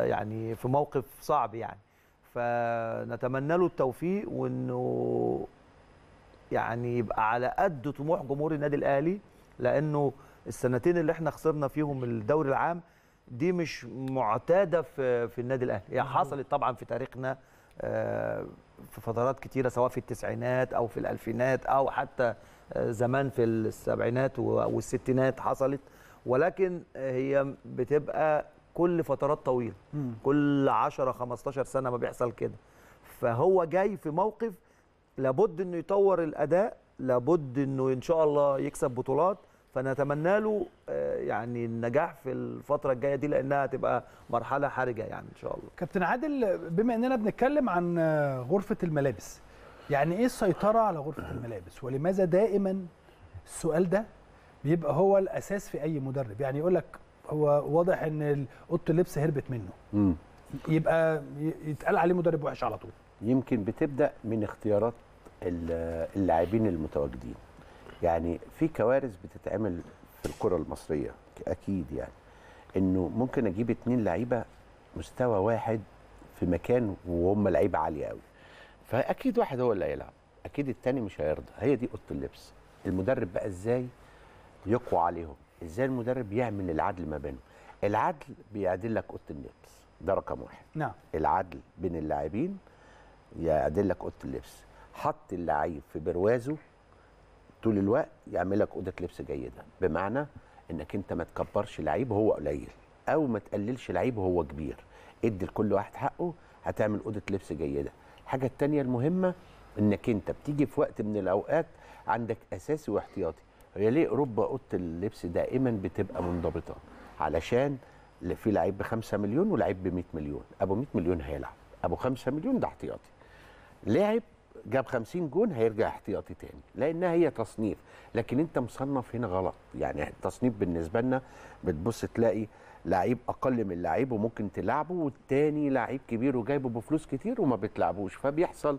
يعني في موقف صعب يعني. فنتمنى له التوفيق، وأنه يعني يبقى على قد طموح جمهور النادي الأهلي، لأنه السنتين اللي احنا خسرنا فيهم الدوري العام دي مش معتادة في النادي الأهلي، هي يعني حصلت طبعا في تاريخنا في فترات كتيرة سواء في التسعينات أو في الألفينات أو حتى زمان في السبعينات والستينات حصلت، ولكن هي بتبقى كل فترات طويلة، كل 10-15 سنة ما بيحصل كده. فهو جاي في موقف لابد أنه يطور الأداء، لابد أنه إن شاء الله يكسب بطولات، فنتمنى له يعني النجاح في الفترة الجاية دي لأنها هتبقى مرحلة حرجة يعني إن شاء الله. كابتن عادل، بما أننا بنتكلم عن غرفة الملابس، يعني إيه السيطرة على غرفة الملابس؟ ولماذا دائما السؤال ده بيبقى هو الأساس في أي مدرب؟ يعني يقول لك هو واضح أن أوضة اللبس هربت منه، يبقى يتقال عليه مدرب وحش على طول. يمكن بتبدأ من اختيارات اللاعبين المتواجدين. يعني في كوارث بتتعمل في الكرة المصرية أكيد، يعني إنه ممكن أجيب 2 لعيبة مستوى واحد في مكان وهم لعيبة عالية قوي، فأكيد واحد هو اللي هيلعب، أكيد التاني مش هيرضى. هي دي أوضة اللبس. المدرب بقى إزاي يقوى عليهم، إزاي المدرب يعمل العدل ما بينهم. العدل بيعدل لك أوضة اللبس، ده رقم واحد. نعم. العدل بين اللاعبين يعدل لك أوضة اللبس. حط اللعيب في بروازه طول الوقت يعمل لك اوضه لبس جيده، بمعنى انك انت ما تكبرش لعيب وهو قليل او ما تقللش لعيب وهو كبير، ادي لكل واحد حقه، هتعمل اوضه لبس جيده. الحاجه الثانيه المهمه انك انت بتيجي في وقت من الاوقات عندك اساسي واحتياطي. هي ليه اوروبا اوضه اللبس دائما بتبقى منضبطه؟ علشان في لعيب ب5 مليون ولعيب ب100 مليون، ابو 100 مليون هيلعب، ابو 5 مليون ده احتياطي، لعب جاب 50 جون هيرجع احتياطي تاني، لانها هي تصنيف. لكن انت مصنف هنا غلط، يعني التصنيف بالنسبه لنا بتبص تلاقي لعيب اقل من لعيب وممكن تلعبه، والتاني لعيب كبير وجايبه بفلوس كتير وما بتلعبوش، فبيحصل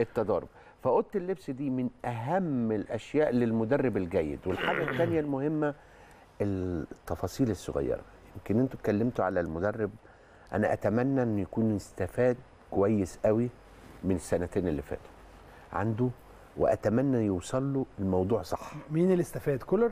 التضارب. فاوضه اللبس دي من اهم الاشياء للمدرب الجيد. والحاجه الثانيه المهمه التفاصيل الصغيره. يمكن انتوا اتكلمتوا على المدرب، انا اتمنى انه يكون استفاد كويس قوي من السنتين اللي فاتوا عنده، واتمنى يوصل له الموضوع صح. مين اللي استفاد؟ كولر؟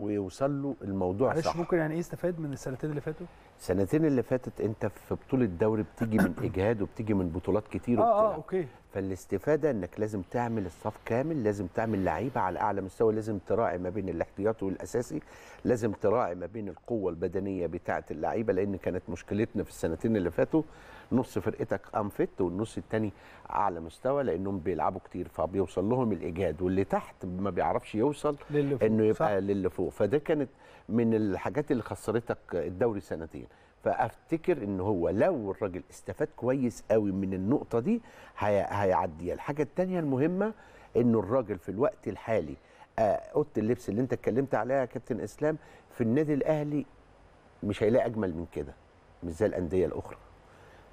ويوصل له الموضوع صح. ممكن يعني ايه استفاد من السنتين اللي فاتوا؟ السنتين اللي فاتت انت في بطوله دوري بتيجي من اجهاد وبتيجي من بطولات كتير اوكي. فالاستفاده انك لازم تعمل الصف كامل، لازم تعمل لعيبه على اعلى مستوى، لازم تراعي ما بين الاحتياطي والاساسي، لازم تراعي ما بين القوه البدنيه بتاعه اللعيبه، لان كانت مشكلتنا في السنتين اللي فاتوا نص فرقتك انفت والنص الثاني على مستوى لانهم بيلعبوا كتير، فبيوصل لهم الاجهاد، واللي تحت ما بيعرفش يوصل انه يبقى للي فوق. فده كانت من الحاجات اللي خسرتك الدوري سنتين. فافتكر ان هو لو الراجل استفاد كويس قوي من النقطه دي هيعديها. الحاجه الثانيه المهمه انه الراجل في الوقت الحالي اوضه اللبس اللي انت اتكلمت عليها يا كابتن اسلام في النادي الاهلي مش هيلاقي اجمل من كده، مش زي الانديه الاخرى.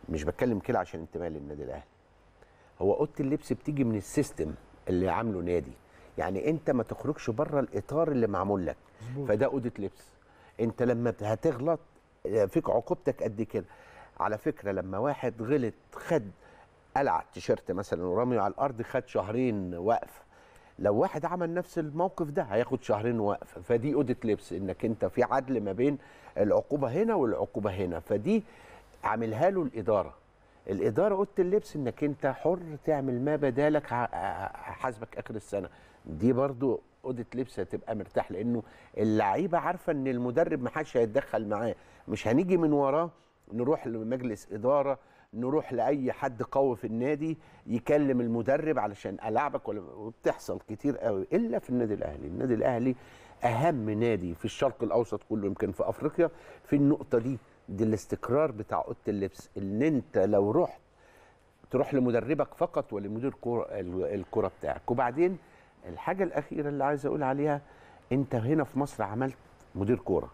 مش بتكلم كده عشان انتماء للنادي الاهلي، هو اوضه اللبس بتيجي من السيستم اللي عامله نادي، يعني انت ما تخرجش بره الاطار اللي معمول لك، فده اوضه لبس. انت لما هتغلط فيك عقوبتك قد كده. على فكره لما واحد غلط خد قلع التيشيرت مثلا ورميه على الارض خد 2 شهرين وقف، لو واحد عمل نفس الموقف ده هياخد 2 شهرين وقف. فدي اوضه لبس، انك انت في عدل ما بين العقوبه هنا والعقوبه هنا، فدي عاملها له الاداره اوضه اللبس، انك انت حر تعمل ما بدالك حاسبك اخر السنه. دي برضو اوضه لبس هتبقى مرتاح، لانه اللعيبه عارفه ان المدرب ما حدش هيتدخل معاه، مش هنيجي من وراه نروح لمجلس اداره، نروح لاي حد قوي في النادي يكلم المدرب علشان العبك، وبتحصل كتير قوي الا في النادي الاهلي. النادي الاهلي اهم نادي في الشرق الاوسط كله، يمكن في افريقيا، في النقطه دي الاستقرار بتاع اوضه اللبس. ان انت لو رحت تروح لمدربك فقط ولمدير الكره بتاعك. وبعدين الحاجه الاخيره اللي عايز اقول عليها، انت هنا في مصر عملت مدير كوره،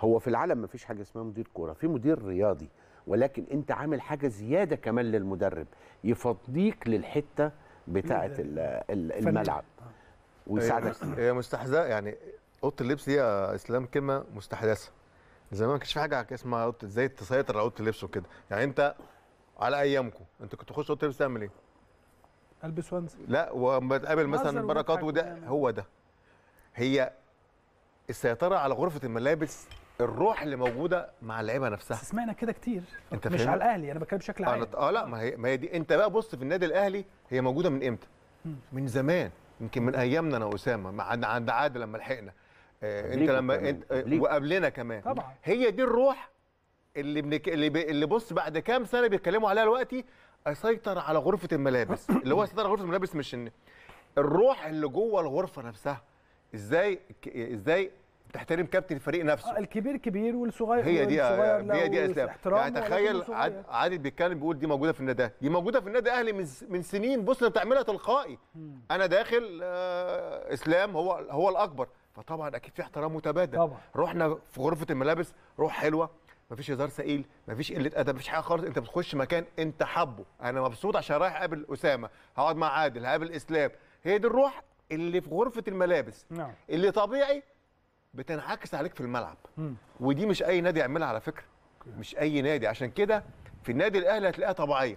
هو في العالم مفيش حاجه اسمها مدير كوره، في مدير رياضي، ولكن انت عامل حاجه زياده كمان للمدرب يفضيك للحته بتاعه الملعب ويساعدك. هي مستحدثه، يعني اوضه اللبس دي يا اسلام كلمه مستحدثه، زمان ما كانش في حاجه اسمها اوضه ازاي تسيطر على اوضه اللبس وكده. يعني انت على ايامكم انت كنت تخش اوضه اللبس تعمل ايه؟ البس وانزل، لا وما تقابل مثلا بركات، وده هو ده. هي السيطره على غرفه الملابس الروح اللي موجوده مع اللعيبه نفسها. سمعنا كده كتير، انت مش على الاهلي، انا بتكلم بشكل عام. لا، ما هي دي. انت بقى بص، في النادي الاهلي هي موجوده من امتى؟ من زمان، يمكن من ايامنا انا واسامه عند عادل لما لحقنا، وقبلنا كمان. طبعا هي دي الروح اللي بص بعد كام سنه بيتكلموا عليها دلوقتي، اسيطر على غرفه الملابس. اللي هو سيطر على غرفه الملابس، مش الروح اللي جوه الغرفه نفسها. ازاي تحترم كابتن الفريق نفسه، الكبير كبير والصغير هي دي اسلام. يعني تخيل عادل بيتكلم بيقول دي موجوده في النادي، دي موجوده في النادي الاهلي من سنين. بص بتعملها تلقائي. انا داخل اسلام هو الاكبر، فطبعا اكيد في احترام متبادل. طبعا رحنا في غرفه الملابس روح حلوه، مفيش هزار ثقيل، مفيش قله ادب، مفيش حاجه خالص. انت بتخش مكان انت حبه، انا مبسوط عشان رايح اقابل اسامه، هقعد مع عادل، هقابل اسلام. هي دي الروح اللي في غرفه الملابس. نعم. اللي طبيعي بتنعكس عليك في الملعب. ودي مش اي نادي يعملها على فكره، مش اي نادي. عشان كده في النادي الاهلي هتلاقيها طبيعيه.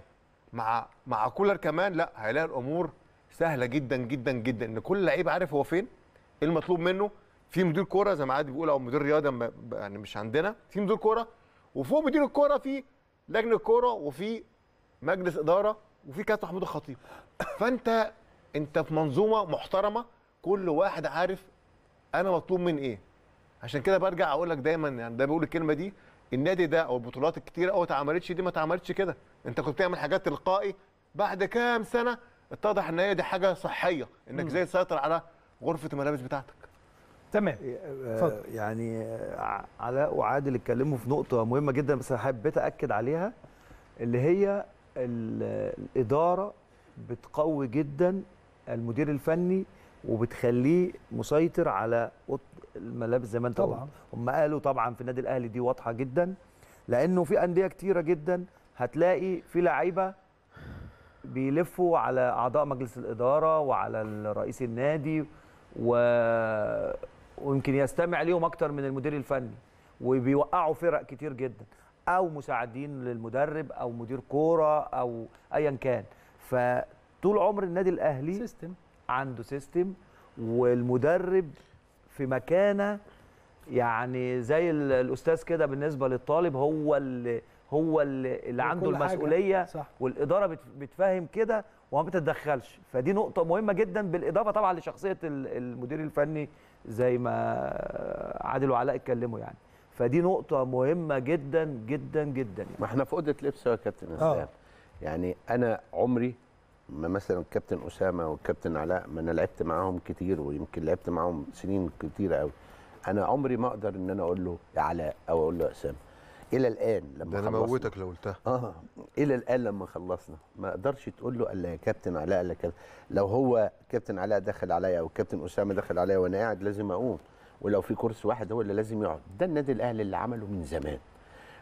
مع كولر كمان لا، هيلاقي الامور سهله جدا جدا جدا، ان كل لعيب عارف هو فين، ايه المطلوب منه. في مدير كوره زي ما عادي بيقول، او مدير رياضه، يعني مش عندنا في مدير كوره، وفوق مدير الكوره في لجنه كوره، وفي مجلس اداره، وفي كابتن محمود الخطيب. فانت في منظومه محترمه، كل واحد عارف انا مطلوب من ايه. عشان كده برجع اقول لك دايما، يعني بقول الكلمه دي، النادي ده او البطولات الكتيره قوي اتعملتش، دي ما اتعملتش كده. انت كنت بتعمل حاجات تلقائي، بعد كام سنه اتضح ان هي دي حاجه صحيه، انك ازاي تسيطر على غرفه الملابس بتاعتك. تمام. يعني علاء وعادل اتكلموا في نقطه مهمه جدا، بس حبيت اكد عليها، اللي هي الاداره بتقوي جدا المدير الفني، وبتخليه مسيطر على الملابس زي ما انت قلت. هم قالوا طبعا في النادي الاهلي دي واضحه جدا، لانه في انديه كتيره جدا هتلاقي في لعيبه بيلفوا على اعضاء مجلس الاداره وعلى رئيس النادي، ويمكن يستمع ليهم اكتر من المدير الفني، وبيوقعوا فرق كتير جدا، او مساعدين للمدرب او مدير كوره او ايا كان. فطول عمر النادي الاهلي عنده سيستم، والمدرب في مكانه، يعني زي الاستاذ كده بالنسبه للطالب، هو اللي عنده المسؤوليه، والاداره بتفهم كده وما بتتدخلش. فدي نقطه مهمه جدا، بالاضافه طبعا لشخصيه المدير الفني زي ما عادل وعلاء اتكلموا. يعني فدي نقطه مهمه جدا جدا جدا. يعني ما احنا في اوضه لبس يا كابتن اسلام. يعني انا عمري ما مثلا الكابتن اسامه والكابتن علاء، ما انا لعبت معاهم كتير، ويمكن لعبت معاهم سنين كتيره قوي، انا عمري ما اقدر ان انا اقول له يا علاء او اقول له يا اسامه. الى الان لما خلصنا، انا موتك لو قلتها. الى الان لما خلصنا ما اقدرش تقول له الا يا كابتن علاء الا كذا. لو هو كابتن علاء دخل عليا او كابتن اسامه دخل عليا وانا قاعد، لازم اقوم، ولو في كرسي واحد هو اللي لازم يقعد. ده النادي الاهلي اللي عمله من زمان،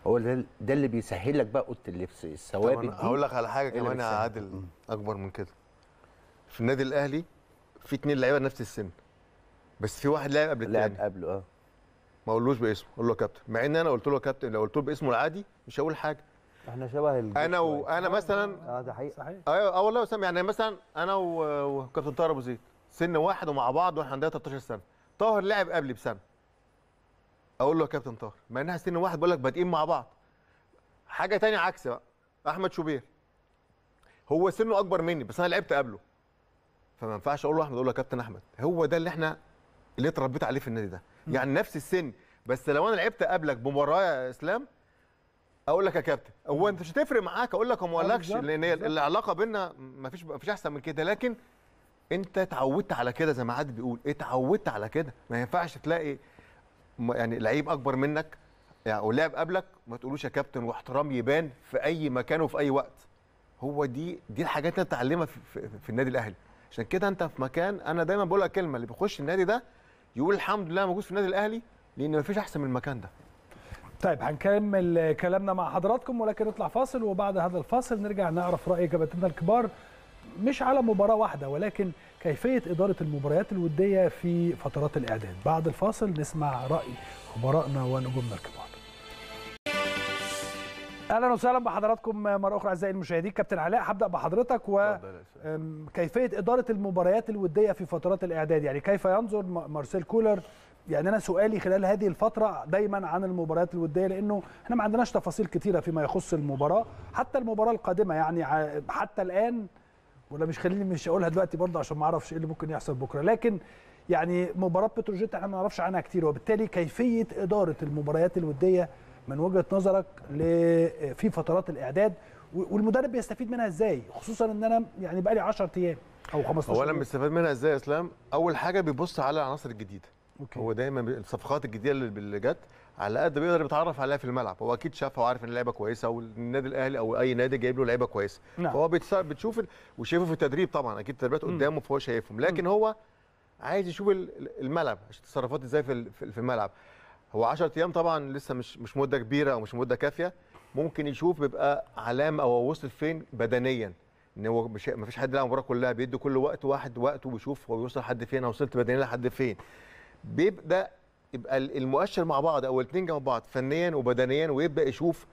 هو ده اللي بيسهل لك بقى اوضه اللبس، الثوابت. هقول لك على حاجه كمان يا عادل اكبر من كده. في النادي الاهلي في 2 لعيبه نفس السن، بس في واحد لاعب قبل الثاني، لاعب قبله. ما اقولوش باسمه، اقول له كابتن، مع ان انا قلت له كابتن. لو قلت له باسمه العادي مش هقول حاجه. احنا شبه انا مثلا ده حقيقي. صحيح. ايوه والله يا اسامه. يعني مثلا انا وكابتن طاهر ابو زيد سن واحد ومع بعض، واحنا عندنا 13 سنه. طاهر لعب قبلي بسنه، اقول له يا كابتن طاهر، مع انها سن واحد، بقول لك بادئين مع بعض. حاجه ثانيه عكس بقى احمد شوبير، هو سنه اكبر مني بس انا لعبت قبله، فما ينفعش اقول له احمد، اقول له يا كابتن احمد. هو ده اللي اتربيت عليه في النادي ده. يعني نفس السن، بس لو انا لعبت قبلك بمباراه يا اسلام، اقول لك يا كابتن، هو انت مش هتفرق معاك، اقول لك وما اقولكش، لان العلاقه بينا مفيش احسن من كده. لكن انت اتعودت على كده، زي ما عادل بيقول اتعودت على كده. ما ينفعش تلاقي يعني لعيب اكبر منك يعني ولعب قبلك ما تقولوش يا كابتن، واحترام يبان في اي مكان وفي اي وقت. هو دي الحاجات اللي اتعلمها في النادي الاهلي. عشان كده انت في مكان، انا دايما بقول لك كلمه، اللي بيخش النادي ده يقول الحمد لله موجود في النادي الاهلي، لان مفيش احسن من المكان ده. طيب هنكمل كلامنا مع حضراتكم، ولكن نطلع فاصل، وبعد هذا الفاصل نرجع نعرف راي كباتننا الكبار، مش على مباراه واحده، ولكن كيفيه اداره المباريات الوديه في فترات الاعداد. بعد الفاصل نسمع راي خبرائنا ونجومنا الكبار. اهلا وسهلا بحضراتكم مره اخرى اعزائي المشاهدين. كابتن علاء، هبدا بحضرتك وكيفيه اداره المباريات الوديه في فترات الاعداد. يعني كيف ينظر مارسيل كولر يعني انا سؤالي خلال هذه الفتره دايما عن المباريات الوديه، لانه احنا ما عندناش تفاصيل كثيره فيما يخص المباراه، حتى المباراه القادمه يعني حتى الان، ولا مش هقولها دلوقتي برضه عشان ما اعرفش ايه اللي ممكن يحصل بكره، لكن يعني مباراه بتروجيت احنا ما نعرفش عنها كتير، وبالتالي كيفيه اداره المباريات الوديه من وجهه نظرك في فترات الاعداد، والمدرب بيستفيد منها ازاي، خصوصا ان انا يعني بقى لي 10 ايام او 15 اولا بيستفاد منها ازاي يا اسلام؟ اول حاجه بيبص على العناصر الجديده. أوكي. هو دايما الصفقات الجديده اللي جت على قد بيقدر بيتعرف عليها في الملعب، هو اكيد شافها وعارف ان اللعيبه كويسه، والنادي الاهلي او اي نادي جايب له لعيبه كويسه. نعم. فهو بتشوف وشايفه في التدريب طبعا، اكيد التدريبات قدامه فهو شايفهم، لكن هو عايز يشوف الملعب تصرفات ازاي في الملعب. هو 10 ايام طبعا لسه مش مده كبيره او مش مده كافيه، ممكن يشوف بيبقى علامه او وصل فين بدنيا، ان هو مفيش حد لاعب المباراه كلها، بيدي كل واحد وقته ويشوف هو بيوصل لحد فين، وصلت بدنيا لحد فين. بيبدا يبقى المؤشر مع بعض او الاثنين جنب بعض فنيا وبدنيا، ويبدا يشوف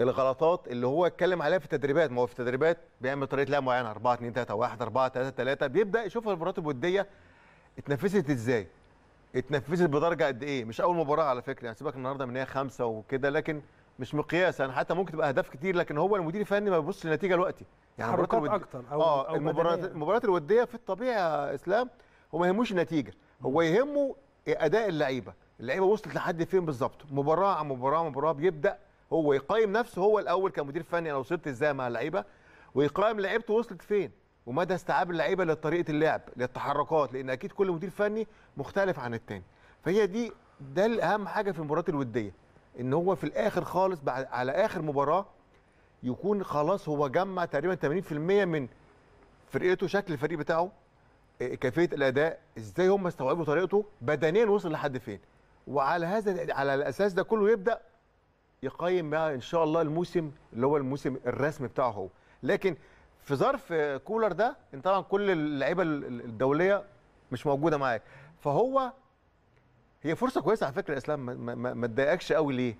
الغلطات اللي هو اتكلم عليها في التدريبات. ما هو في التدريبات بيعمل طريقه لعب معينه 4-2-3-1 4-3-3، بيبدا يشوف المباريات الوديه اتنفذت ازاي، اتنفذت بدرجه قد ايه. مش اول مباراه على فكره، يعني سيبك النهارده من هي 5 وكده، لكن مش مقياس، يعني حتى ممكن تبقى اهداف كتير، لكن هو المدير الفني ما بيبصش للنتيجه دلوقتي، يعني حركات اكتر أو المباريات الوديه في الطبيعي يا اسلام هو ما يهموش النتيجه، هو يهمه اداء اللعيبه وصلت لحد فين بالظبط، مباراه عن مباراه بيبدا هو يقيم نفسه هو الاول كمدير فني، انا وصلت ازاي مع اللعيبه، ويقيم لعيبته وصلت فين ومدى استيعاب اللعيبه لطريقه اللعب للتحركات، لان اكيد كل مدير فني مختلف عن الثاني. فهي ده الاهم حاجه في المباريات الوديه، ان هو في الاخر خالص بعد على اخر مباراه يكون خلاص هو جمع تقريبا 80% من فرقته، شكل الفريق بتاعه، كيفيه الاداء، ازاي هم استوعبوا طريقته بدنيا، وصل لحد فين، وعلى هذا على الاساس ده كله يبدا يقيم بقى ان شاء الله الموسم اللي هو الموسم الرسمي بتاعه هو. لكن في ظرف كولر ده ان طبعا كل اللعيبه الدوليه مش موجوده معاك، فهو هي فرصه كويسه على فكره يا اسلام، ما تضايقكش قوي. ليه؟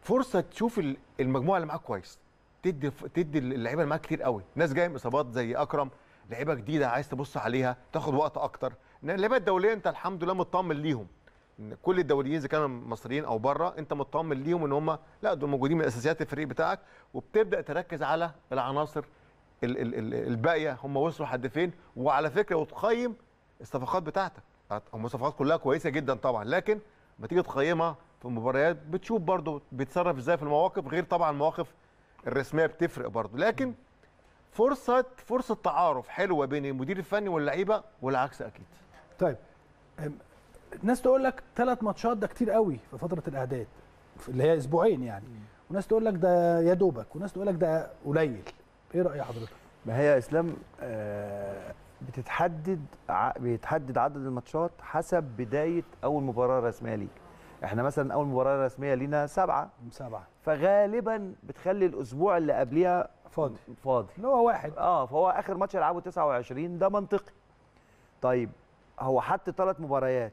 فرصه تشوف المجموعه اللي معاك كويس، تدي اللعيبه اللي معاك كتير قوي، ناس جايه من اصابات زي اكرم، لعيبه جديده عايز تبص عليها تاخد وقت اكتر. اللعيبه الدوليه انت الحمد لله مطمن ليهم، كل الدوليين اذا كانوا مصريين او بره انت مطمن ليهم ان هم لا دول موجودين من اساسيات الفريق بتاعك، وبتبدا تركز على العناصر الباقيه هم وصلوا لحد فين، وعلى فكره وتقيم الصفقات بتاعتك. هم الصفقات كلها كويسه جدا طبعا، لكن لما تيجي تقيمها في المباريات بتشوف برضه بيتصرف ازاي في المواقف، غير طبعا المواقف الرسميه بتفرق برضه. لكن فرصه تعارف حلوه بين المدير الفني واللعيبه والعكس اكيد. طيب ناس تقول لك 3 ماتشات ده كتير قوي في فتره الاعداد اللي هي اسبوعين يعني، وناس تقول لك ده يا دوبك، وناس تقول لك ده قليل، ايه راي حضرتك؟ ما هي يا اسلام بيتحدد عدد الماتشات حسب بدايه اول مباراه رسميه ليك. احنا مثلا اول مباراه رسميه لينا 7، فغالبا بتخلي الاسبوع اللي قبليها فاضي اللي هو 1، فهو اخر ماتش هيلعبه 29، ده منطقي. طيب هو حط 3 مباريات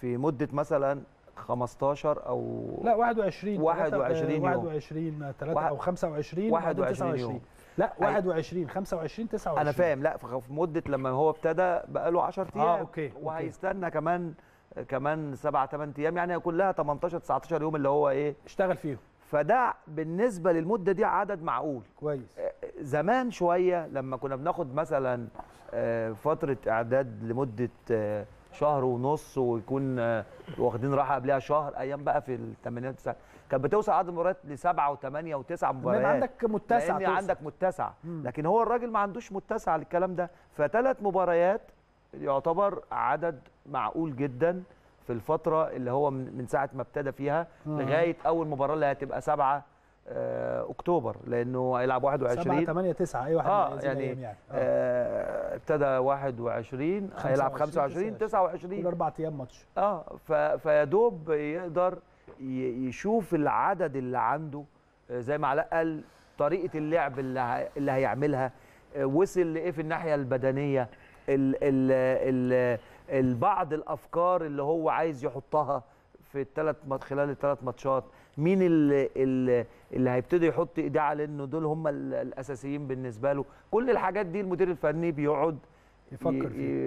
في مده مثلا 15 او لا 21 3 او 25 21 يوم، لا 21 25 29 انا فاهم، لا في مده لما هو ابتدى بقى له 10 ايام أوكي. وهيستنى كمان 7-8 ايام، يعني كلها 18 19 يوم اللي هو ايه اشتغل فيهم، فده بالنسبه للمده دي عدد معقول كويس. زمان شويه لما كنا بناخد مثلا فتره اعداد لمده شهر ونص ويكون واخدين راحه قبلها شهر، ايام بقى في الثمانينات والتسعينات كانت بتوصل عدد المباريات ل7 و8 و9 مباريات، عندك متسع. لكن هو الراجل ما عندوش متسع للكلام ده، ف3 مباريات يعتبر عدد معقول جدا في الفتره اللي هو من ساعه ما ابتدى فيها لغايه اول مباراه اللي هتبقى 7 اكتوبر، لانه هيلعب 21 7-8-9 اي واحد يعني ابتدى 21 هيلعب 25 29 كل 4 ايام ماتش، فيا دوب يقدر يشوف العدد اللي عنده زي ما على الاقل طريقه اللعب اللي هيعملها، وصل لايه في الناحيه البدنيه، البعض الافكار اللي هو عايز يحطها في خلال ال3 ماتشات، مين اللي هيبتدي يحط ايديه على انه دول هم الاساسيين بالنسبه له. كل الحاجات دي المدير الفني بيقعد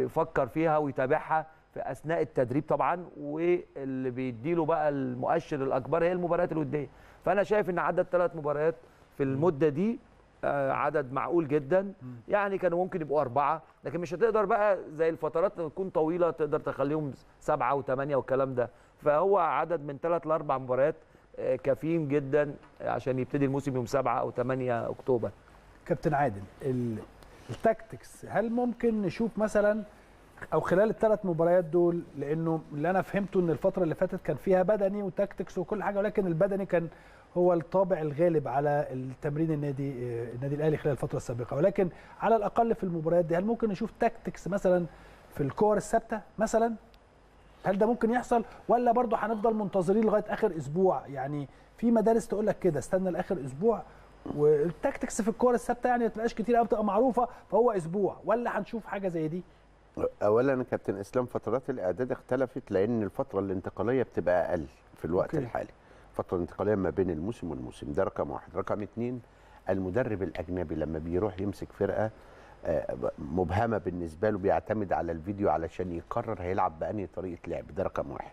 يفكر فيها ويتابعها في اثناء التدريب طبعا، واللي بيديله بقى المؤشر الاكبر هي المباريات الوديه. فانا شايف ان عدد 3 مباريات في المده دي عدد معقول جدا، يعني كانوا ممكن يبقوا 4، لكن مش هتقدر بقى زي الفترات اللي تكون طويله تقدر تخليهم 7 و8 والكلام ده. فهو عدد من 3 ل4 مباريات كافيين جدا عشان يبتدي الموسم يوم 7 أو 8 أكتوبر. كابتن عادل، التاكتكس هل ممكن نشوف مثلا او خلال ال3 مباريات دول، لانه اللي انا فهمته ان الفتره اللي فاتت كان فيها بدني وتاكتكس وكل حاجه، ولكن البدني كان هو الطابع الغالب على التمرين النادي الاهلي خلال الفتره السابقه، ولكن على الاقل في المباريات دي هل ممكن نشوف تاكتكس مثلا في الكور الثابته مثلا؟ هل ده ممكن يحصل ولا برضه هنفضل منتظرين لغايه اخر اسبوع؟ يعني في مدارس تقول لك كده استنى لاخر اسبوع، والتاكتكس في الكور الثابته يعني ما تبقاش كتير قوي، بتبقى معروفه، فهو اسبوع ولا هنشوف حاجه زي دي؟ اولا كابتن اسلام، فترات الاعداد اختلفت لان الفتره الانتقاليه بتبقى اقل في الوقت الحالي، الفتره الانتقاليه ما بين الموسم والموسم، ده رقم 1. رقم 2، المدرب الاجنبي لما بيروح يمسك فرقه مبهمه بالنسبه له بيعتمد على الفيديو علشان يقرر هيلعب بأنهي طريقه لعب، ده رقم 1.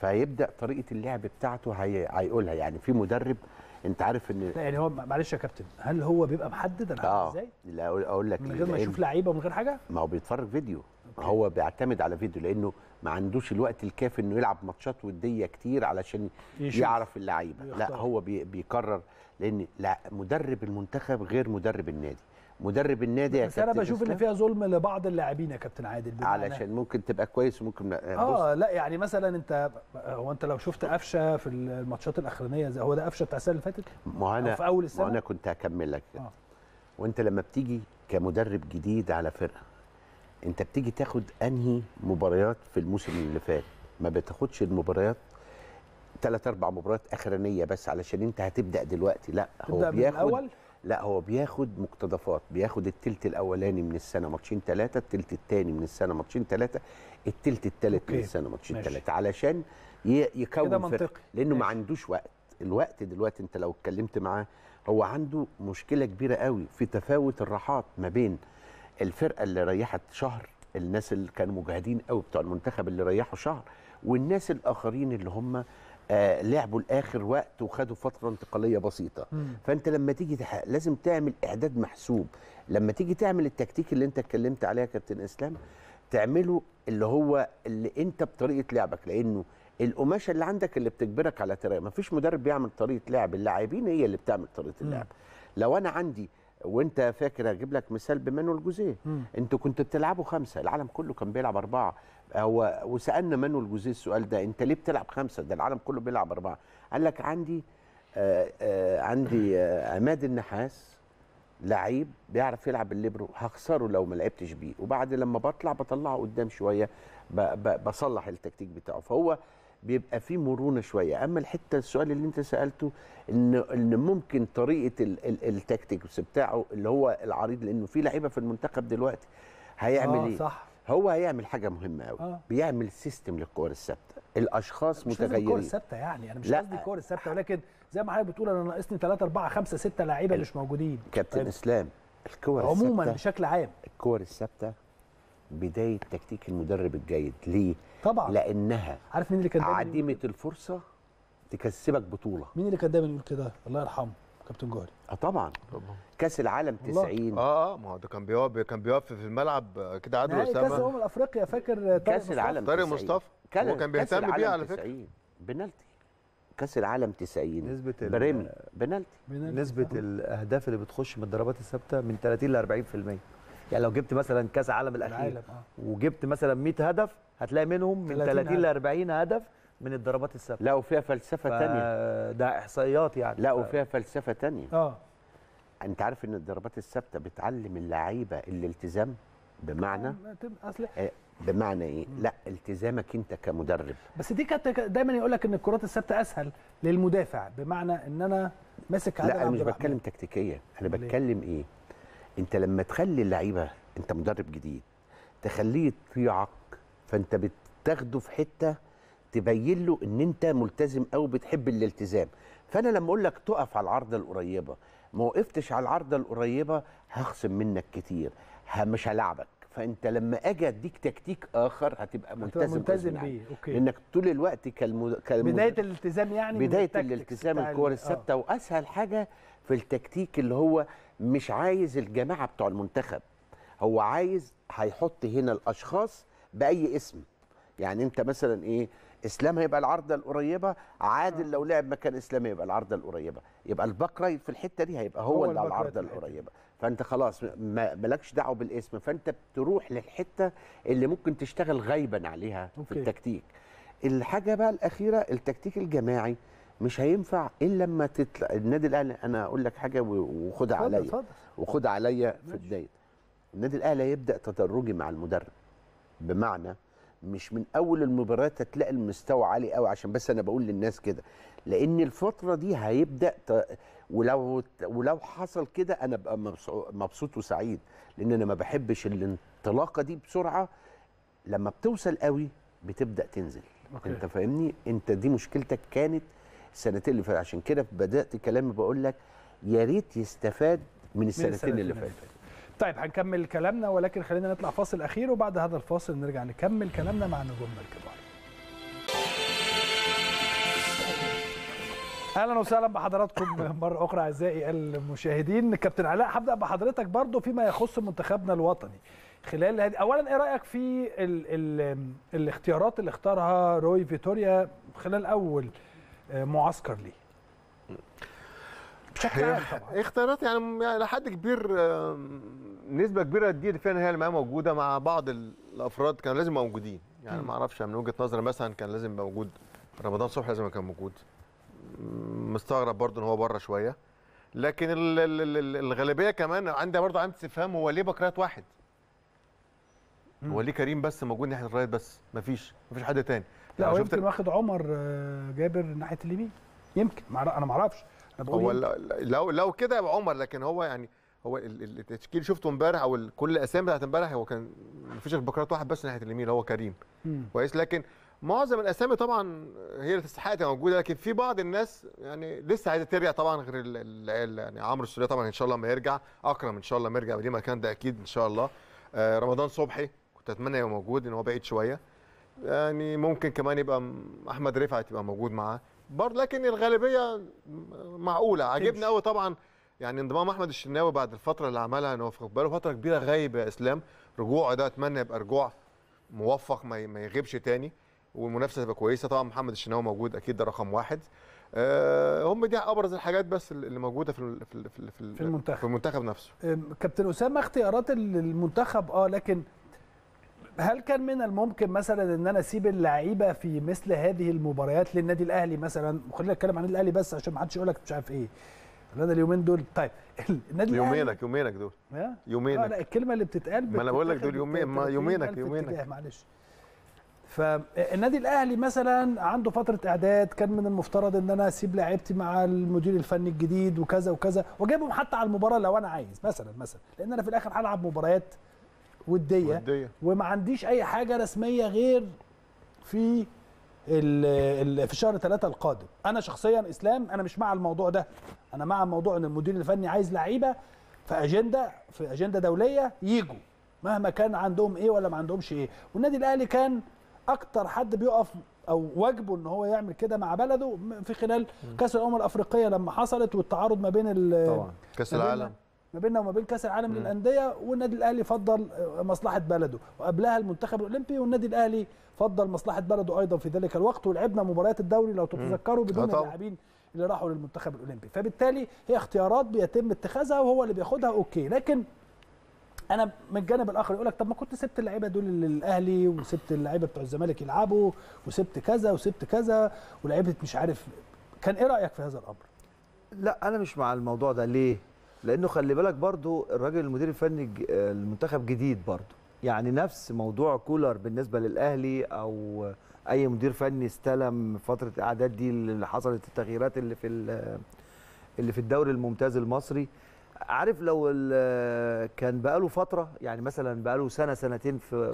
فهيبدا طريقه اللعب بتاعته هيقولها. يعني في مدرب انت عارف ان يعني هو، معلش يا كابتن، هل هو بيبقى محدد انا هعمل ازاي؟ لا اقول لك من غير ما يشوف لعيبه ومن غير حاجه؟ ما هو بيتفرج فيديو، هو بيعتمد على فيديو لانه ما عندوش الوقت الكافي انه يلعب ماتشات وديه كتير علشان يعرف اللعيبه، لا هو بيقرر، لان لا مدرب المنتخب غير مدرب النادي. مدرب النادي يا كابتن، بس انا بشوف ان فيها ظلم لبعض اللاعبين يا كابتن عادل، علشان ممكن تبقى كويس وممكن لا. يعني مثلا انت، هو انت لو شفت قفشه في الماتشات الاخرانيه زي هو ده قفشه بتاع السنه اللي فاتت، في اول السنه، وانا كنت هكمل لك وانت لما بتيجي كمدرب جديد على فرقه، انت بتيجي تاخد انهي مباريات في الموسم اللي فات، ما بتاخدش المباريات 3 4 مباريات اخرانيه بس علشان انت هتبدا دلوقتي، لا هو بياخد، لا هو بياخد مقتضفات، بياخد التلت الاولاني من السنه 2 3 ماتشات، التلت الثاني من السنه 2 3 ماتشات، التلت الثالث من السنه 2 3 ماتشات، علشان يكون فرق، لانه ما عندوش وقت. الوقت دلوقتي انت لو اتكلمت معاه هو عنده مشكله كبيره قوي في تفاوت الراحات ما بين الفرقه اللي ريحت شهر، الناس اللي كانوا مجاهدين قوي بتوع المنتخب اللي ريحوا شهر، والناس الاخرين اللي هم لعبوا لاخر وقت وخدوا فتره انتقاليه بسيطه. فانت لما تيجي لازم تعمل اعداد محسوب، لما تيجي تعمل التكتيك اللي انت اتكلمت عليه يا كابتن اسلام تعمله، اللي هو اللي انت بطريقه لعبك، لانه القماشه اللي عندك اللي بتجبرك على طريقه، ما فيش مدرب بيعمل طريقه لعب، اللاعبين هي اللي بتعمل طريقه اللعب. لو انا عندي، وانت فاكر هجيب لك مثال بمانويل جوزيه، انتوا كنتوا بتلعبوا 5، العالم كله كان بيلعب 4، هو وسالنا مانويل جوزيه السؤال ده، انت ليه بتلعب 5 ده العالم كله بيلعب 4؟ قال لك عندي عماد النحاس لعيب بيعرف يلعب الليبرو، هخسره لو ما لعبتش بيه، وبعد لما بطلع بطلعه قدام شويه بصلح التكتيك بتاعه. فهو بيبقى فيه مرونه شويه. اما الحته السؤال اللي انت سالته ان ممكن طريقه التكتيكس بتاعه اللي هو العريض، لانه في لعيبه في المنتخب دلوقتي هيعمل ايه؟ صح. هو هيعمل حاجه مهمه قوي، بيعمل سيستم للكور الثابته، الاشخاص متغيرين. الكور الثابته يعني انا مش قصدي الكور الثابته، ولكن زي ما حضرتك بتقول انا ناقصني 3 4 5 6 لعيبه مش موجودين كابتن اسلام. الكور عموما بشكل عام الكور الثابته بدايه تكتيك المدرب الجيد، ليه؟ طبعا لانها عارف مين اللي كان عديمه الفرصه تكسبك بطوله. مين اللي كان دايما يقول كده؟ الله يرحمه كابتن جوهري. طبعا كاس العالم 90 ما هو ده كان بيقف في الملعب كده عادل وسام. كاس الامم الافريقيا، فاكر كاس العالم طارق مصطفى كان بيهتم بيه على فكره. بنالتي كاس العالم 90 نسبه بريمي بنالتي. نسبه الاهداف اللي بتخش من الضربات الثابته من 30 ل 40%. يعني لو جبت مثلا كاس العالم الاخير وجبت مثلا 100 هدف هتلاقي منهم من 30 ل 40 هدف من الضربات الثابته. لا وفيها فلسفه ثانيه، ده احصائيات يعني. لا وفيها فلسفه ثانيه. انت عارف ان الضربات الثابته بتعلم اللعيبه الالتزام، بمعنى ايه؟ لا التزامك انت كمدرب. بس دي كانت دايما يقول لك ان الكرات الثابته اسهل للمدافع، بمعنى ان انا ماسك عدد. لا انا مش بتكلم تكتيكيا، انا بتكلم ايه؟ انت لما تخلي اللعيبه، انت مدرب جديد تخليه يطيعك، فانت بتاخده في حته تبين له ان انت ملتزم او بتحب الالتزام. فانا لما اقول لك تقف على العارضه القريبه، ما وقفتش على العارضه القريبه هخصم منك كتير، مش هلعبك. فانت لما اجي اديك تكتيك اخر هتبقى ملتزم بيه. اوكي، لانك طول الوقت بدايه الالتزام، يعني بدايه الالتزام الكور الثابته. واسهل حاجه في التكتيك اللي هو مش عايز الجماعه بتوع المنتخب، هو عايز هيحط هنا الاشخاص باي اسم. يعني انت مثلا ايه، اسلام هيبقى العارضه القريبه، عادل لو لعب مكان اسلام هيبقى العارضه القريبه، يبقى البكري في الحته دي هيبقى هو اللي على العارضه القريبه. فانت خلاص مالكش دعوه بالاسم، فانت بتروح للحته اللي ممكن تشتغل غيبا عليها. في التكتيك الحاجه بقى الاخيره، التكتيك الجماعي مش هينفع الا لما تطلع النادي الاهلي. انا اقول لك حاجه وخدها عليا في بدايه، النادي الاهلي هيبدا تدرجي مع المدرب، بمعنى مش من اول المباراه هتلاقي المستوى عالي قوي، عشان بس انا بقول للناس كده، لان الفتره دي هيبدا ولو حصل كده انا ابقى مبسوط وسعيد، لان انا ما بحبش الانطلاقه دي بسرعه. لما بتوصل قوي بتبدا تنزل. انت فاهمني؟ انت دي مشكلتك كانت السنتين اللي فاتت، عشان كده بدات كلامي بقول لك يا ريت يستفاد من السنتين اللي فاتت. طيب هنكمل كلامنا، ولكن خلينا نطلع فاصل أخير، وبعد هذا الفاصل نرجع نكمل كلامنا مع نجومنا الكبار. أهلا وسهلا بحضراتكم مرة أخرى أعزائي المشاهدين. كابتن علاء، هبدأ بحضرتك برضو فيما يخص منتخبنا الوطني خلال هذه. أولا إيه رأيك في الاختيارات اللي اختارها روي فيتوريا خلال أول معسكر ليه؟ اختيارات يعني لحد كبير، نسبه كبيره دي فعلا هي اللي معايا موجوده، مع بعض الافراد كانوا لازم موجودين. يعني ما اعرفش، من وجهه نظري مثلا كان لازم موجود رمضان صبحي، لازم كان موجود. مستغرب برضه ان هو بره شويه، لكن الغالبيه كمان عندها برضه عامل استفهام، هو ليه بكرات واحد؟ هو ليه كريم بس موجود ناحيه الرايت بس؟ مفيش حد تاني. لا هو يمكن واخد عمر جابر ناحيه اليمين، يمكن انا ما اعرفش. هو لو كده يبقى عمر، لكن هو يعني هو التشكيل شفته امبارح، او كل الاسامي بتاعت امبارح، هو كان مفيش بكرات واحد بس ناحيه اليمين اللي هو كريم. كويس، لكن معظم الاسامي طبعا هي اللي تستحق تبقى موجوده، لكن في بعض الناس يعني لسه عايزه ترجع طبعا، غير يعني عمرو السريع طبعا ان شاء الله ما يرجع، اكرم ان شاء الله ما يرجع ليه مكان ده اكيد ان شاء الله. رمضان صبحي كنت اتمنى يبقى موجود، ان هو بعيد شويه، يعني ممكن كمان يبقى احمد رفعت يبقى موجود معاه برضه، لكن الغالبيه معقوله. عجبني قوي طبعا يعني انضمام احمد الشناوي بعد الفتره اللي عملها، ان هو بقاله فتره كبيره غايب يا اسلام، رجوعه ده اتمنى يبقى رجوع موفق، ما يغيبش تاني، والمنافسه تبقى كويسه. طبعا محمد الشناوي موجود اكيد، ده رقم واحد. هم دي ابرز الحاجات بس اللي موجوده في المنتخب نفسه. كابتن اسامه، اختيارات المنتخب لكن هل كان من الممكن مثلا ان انا اسيب اللعيبه في مثل هذه المباريات للنادي الاهلي مثلا؟ خلينا نتكلم عن النادي الاهلي بس عشان ما حدش يقول لك مش عارف ايه، انا اليومين دول. طيب النادي الاهلي يومينك دول يومينك، لا الكلمه اللي بتتقال، ما انا بقول لك دول يومينك معلش. فالنادي الاهلي مثلا عنده فتره اعداد، كان من المفترض ان انا اسيب لعيبتي مع المدير الفني الجديد وكذا وكذا، واجيبهم حتى على المباراه لو انا عايز مثلا لان انا في الاخر هلعب مباريات ودية وما عنديش اي حاجه رسميه غير في شهر 3 القادم. انا شخصيا اسلام انا مش مع الموضوع ده، انا مع موضوع ان المدير الفني عايز لعيبه في اجنده دوليه يجوا مهما كان عندهم ايه ولا ما عندهمش ايه، والنادي الاهلي كان اكتر حد بيقف او واجبه ان هو يعمل كده مع بلده في خلال كاس الامم الافريقيه لما حصلت، والتعارض ما بين طبعا كاس العالم ما بيننا وما بين كاس العالم للانديه، والنادي الاهلي فضل مصلحه بلده، وقبلها المنتخب الاولمبي والنادي الاهلي فضل مصلحه بلده ايضا في ذلك الوقت، ولعبنا مباريات الدوري لو تتذكروا بدون اللاعبين اللي راحوا للمنتخب الاولمبي. فبالتالي هي اختيارات بيتم اتخاذها وهو اللي بياخدها. اوكي، لكن انا من الجانب الاخر يقول لك طب ما كنت سبت اللعيبه دول للاهلي، وسبت اللعيبه بتوع الزمالك يلعبوا، وسبت كذا وسبت كذا، ولعيبه مش عارف. كان ايه رايك في هذا الامر؟ لا انا مش مع الموضوع ده. ليه؟ لانه خلي بالك برضو الراجل المدير الفني المنتخب جديد برضو، يعني نفس موضوع كولر بالنسبه للاهلي او اي مدير فني استلم فتره اعداد دي اللي حصلت، التغييرات اللي في الدوري الممتاز المصري. عارف لو كان بقاله فتره، يعني مثلا بقاله سنه سنتين في مصر،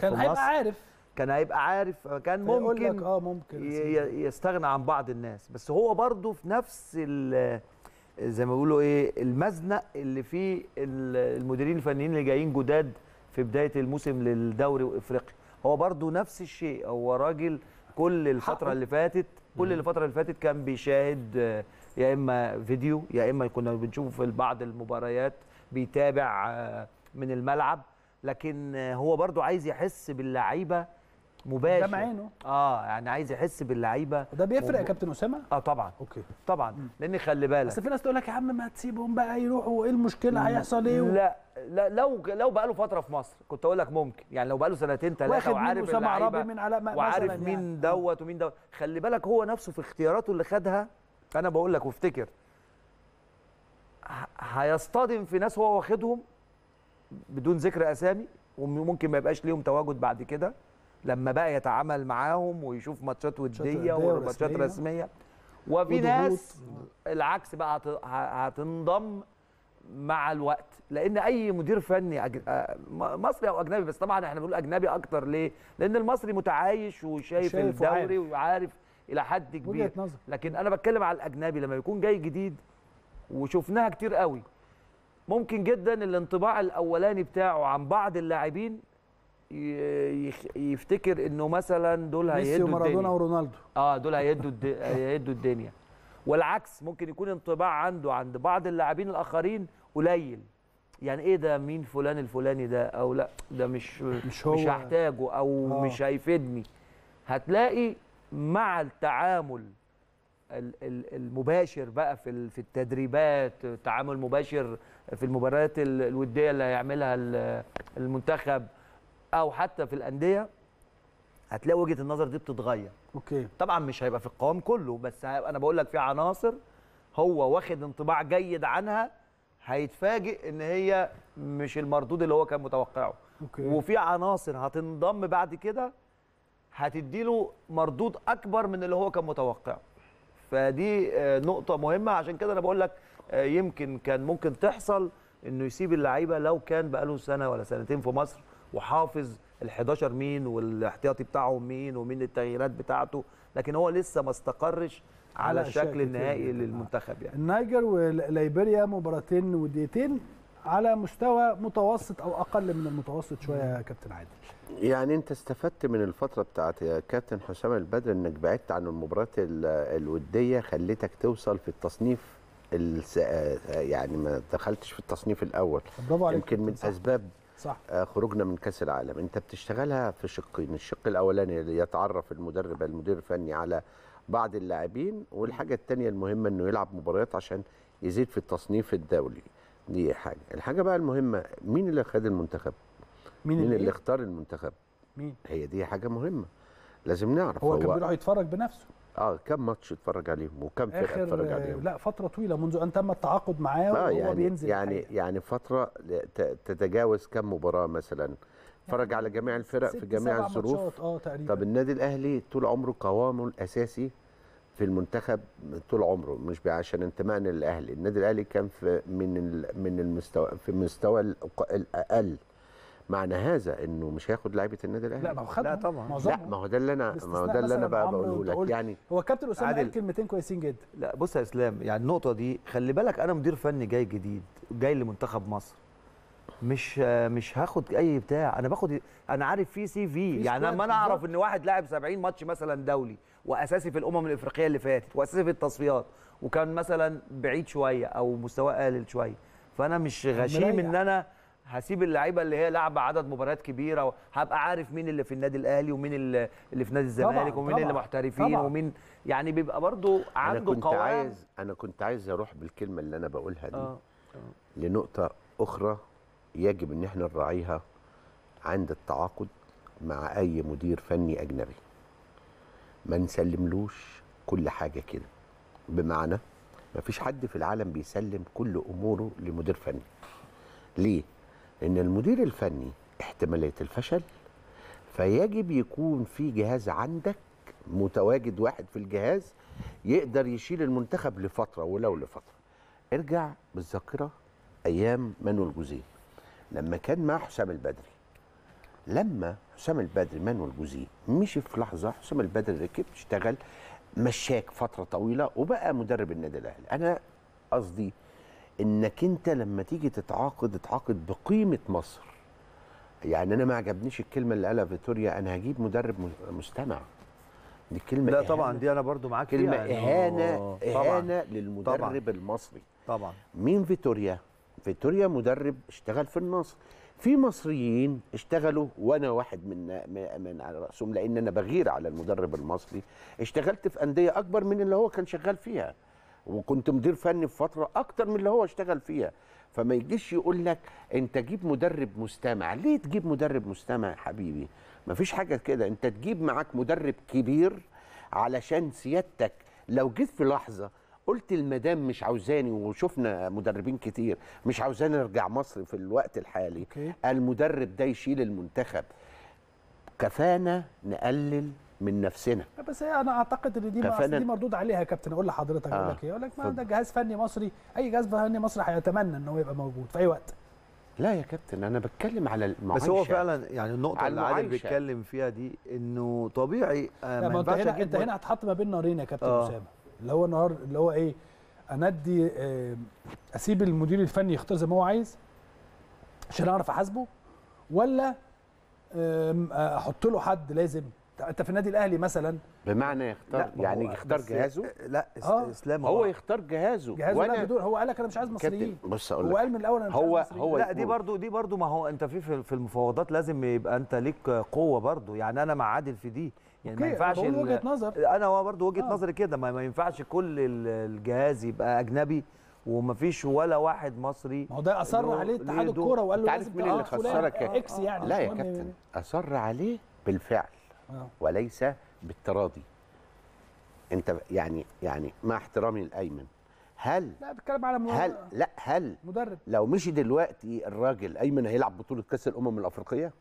كان هيبقى عارف، كان ممكن يستغنى عن بعض الناس، بس هو برضو في نفس زي ما بيقولوا ايه المزنق اللي فيه المديرين الفنيين اللي جايين جداد في بدايه الموسم للدوري وافريقيا. هو برضو نفس الشيء، هو راجل كل الفتره اللي فاتت، كل الفتره اللي فاتت كان بيشاهد يا اما فيديو يا اما كنا بنشوف في بعض المباريات بيتابع من الملعب، لكن هو برضو عايز يحس باللعيبه مباشر جمعينه. يعني عايز يحس باللعيبه، وده بيفرق يا كابتن اسامه. طبعا اوكي طبعا، لان خلي بالك بس في ناس تقول لك يا عم ما تسيبهم بقى يروحوا، ايه المشكله هيحصل ايه؟ لا لا، لو بقى له فتره في مصر كنت اقول لك ممكن، يعني لو بقى له سنتين ثلاثه وعارف اللعيبه وعارف مين دوت ومين دوت. خلي بالك هو نفسه في اختياراته اللي خدها، انا بقول لك وافتكر هيصطدم في ناس هو واخدهم بدون ذكر اسامي، وممكن ما يبقاش ليهم تواجد بعد كده لما بقى يتعامل معاهم ويشوف ماتشات وديه وماتشات رسميه، وفي ناس العكس بقى هتنضم مع الوقت. لان اي مدير فني مصري او اجنبي، بس طبعا احنا بنقول اجنبي اكتر ليه؟ لان المصري متعايش وشايف الدوري وعارف الى حد كبير، لكن انا بتكلم على الاجنبي لما يكون جاي جديد، وشفناها كتير قوي. ممكن جدا الانطباع الاولاني بتاعه عن بعض اللاعبين يفتكر انه مثلا دول هيدوا الدنيا، ميسي ومارادونا ورونالدو، دول هيدوا الدنيا، والعكس ممكن يكون انطباع عنده عند بعض اللاعبين الاخرين قليل، يعني ايه ده مين فلان الفلاني ده، او لا ده مش هحتاجه او مش هيفيدني. هتلاقي مع التعامل المباشر بقى في التدريبات، تعامل مباشر في المباريات الوديه اللي هيعملها المنتخب او حتى في الانديه، هتلاقي وجهه النظر دي بتتغير. اوكي طبعا مش هيبقى في القوام كله، بس انا بقول لك في عناصر هو واخد انطباع جيد عنها هيتفاجئ ان هي مش المردود اللي هو كان متوقعه. أوكي. وفي عناصر هتنضم بعد كده هتديله مردود اكبر من اللي هو كان متوقعه. فدي نقطه مهمه، عشان كده انا بقول لك يمكن كان ممكن تحصل انه يسيب اللعيبه لو كان بقاله سنه ولا سنتين في مصر وحافظ ال11 مين والاحتياطي بتاعهم مين ومين التغييرات بتاعته، لكن هو لسه ما استقرش على الشكل النهائي للمنتخب. يعني النيجر وليبيريا مباراتين ودقيقتين على مستوى متوسط او اقل من المتوسط شويه يا كابتن عادل. يعني انت استفدت من الفتره بتاعت يا كابتن حسام البدر انك بعدت عن المباريات الوديه، خليتك توصل في التصنيف يعني ما دخلتش في التصنيف الاول. برافو عليك. يمكن من اسباب صح خروجنا من كاس العالم انت بتشتغلها في شقين، الشق الاولاني اللي يتعرف المدير الفني على بعض اللاعبين، والحاجه الثانيه المهمه انه يلعب مباريات عشان يزيد في التصنيف الدولي. دي حاجه، الحاجه بقى المهمه مين اللي خد المنتخب؟ مين اللي اختار المنتخب؟ مين؟ هي دي حاجه مهمه لازم نعرف. هو كان بيروح يتفرج بنفسه. كم ماتش اتفرج عليهم وكم فرقه اتفرج عليهم؟ لا فتره طويله منذ ان تم التعاقد معاه وهو يعني بينزل يعني فتره تتجاوز كم مباراه مثلا؟ اتفرج على جميع الفرق في جميع الظروف. تقريبا. طب النادي الاهلي طول عمره قوامه الاساسي في المنتخب، طول عمره مش عشان انتمائنا للاهلي، النادي الاهلي كان في من المستوى في المستوى الاقل. معنى هذا انه مش هياخد لعيبه النادي الاهلي؟ لا ما هو خدها طبعا. لا ما هو ده اللي انا بقى بقوله لك. يعني هو كابتن اسامه قال كلمتين كويسين جدا. لا بص يا اسلام، يعني النقطه دي خلي بالك، انا مدير فني جاي جديد جاي لمنتخب مصر، مش هاخد اي بتاع، انا باخد انا عارف في سي في، يعني اما انا اعرف ان واحد لاعب 70 ماتش مثلا دولي واساسي في الامم الافريقيه اللي فاتت واساسي في التصفيات وكان مثلا بعيد شويه او مستواه قليل شويه، فانا مش غشيم ان انا هسيب اللعيبه اللي هي لعبه عدد مباريات كبيره، وهبقى عارف مين اللي في النادي الاهلي ومين اللي في نادي الزمالك ومين طبعًا اللي محترفين طبعًا ومين، يعني بيبقى برضو عنده قواعد. انا كنت عايز اروح بالكلمه اللي انا بقولها دي لنقطه اخرى يجب ان احنا نراعيها عند التعاقد مع اي مدير فني اجنبي. ما نسلملوش كل حاجه كده، بمعنى ما فيش حد في العالم بيسلم كل اموره لمدير فني. ليه؟ إن المدير الفني احتمالية الفشل، فيجب يكون في جهاز عندك متواجد، واحد في الجهاز يقدر يشيل المنتخب لفترة ولو لفترة. ارجع بالذاكرة أيام مانويل جوزيه لما كان مع حسام البدري، لما حسام البدري مانويل جوزيه مشي في لحظة، حسام البدري ركب اشتغل مشاك فترة طويلة وبقى مدرب النادي الأهلي. أنا قصدي انك انت لما تيجي تتعاقد بقيمه مصر، يعني انا ما عجبنيش الكلمه اللي قالها فيتوريا، انا هجيب مدرب مستمع، دي كلمه لا إهانة. طبعا دي انا برضو معاك كلمه يعني. اهانه للمدرب طبعًا. المصري طبعا. مين فيتوريا؟ فيتوريا مدرب اشتغل في النصر، في مصريين اشتغلوا وانا واحد من على راسهم، لان انا بغير على المدرب المصري. اشتغلت في انديه اكبر من اللي هو كان شغال فيها، وكنت مدير فني في فتره اكتر من اللي هو اشتغل فيها. فما يجيش يقول لك انت جيب مدرب مستمع. ليه تجيب مدرب مستمع يا حبيبي؟ مفيش حاجه كده. انت تجيب معاك مدرب كبير علشان سيادتك لو جيت في لحظه قلت المدام مش عاوزاني، وشفنا مدربين كتير مش عاوزاني ارجع مصر في الوقت الحالي، المدرب ده يشيل المنتخب. كفانا نقلل من نفسنا. بس انا اعتقد ان دي مردود عليها يا كابتن. اقول لحضرتك اقول لك ايه؟ اقول لك ما ده جهاز فني مصري، اي جهاز فني مصري هيتمنى ان هو يبقى موجود في اي وقت. لا يا كابتن انا بتكلم على المعايشه. بس هو فعلا يعني النقطه اللي عادل بيتكلم فيها دي انه طبيعي ما ينفعش. انت هنا هتحط ما بين نارين يا كابتن اسامه، اللي هو نهار اللي هو ايه، انا ادي اسيب المدير الفني يختار زي ما هو عايز عشان اعرف احاسبه، ولا احط له حد لازم. انت في النادي الاهلي مثلا بمعنى يختار، يعني يختار جهازه. لا اسلام هو يختار جهازه ولا بدون. هو قال لك انا مش عايز مصريين. بص اقول لك، هو قال من الاول انا مش عايز مصريين. لا دي برضو ما هو انت في المفاوضات لازم يبقى انت ليك قوه برضو. يعني انا مع عادل في دي، يعني ما ينفعش وجهه نظر. انا هو برضو وجهه نظري كده، ما ينفعش كل الجهاز يبقى اجنبي ومفيش ولا واحد مصري. ما هو ده اصر عليه اتحاد الكوره وقال له انت عارف مين اللي خسرك اكس يعني. لا يا كابتن اصر عليه بالفعل وليس بالتراضي. انت يعني مع احترامي لأيمن، هل لا بتكلم على مدرب. هل مدرب لو مشي دلوقتي الراجل ايمن هيلعب بطولة كأس الأمم الأفريقية؟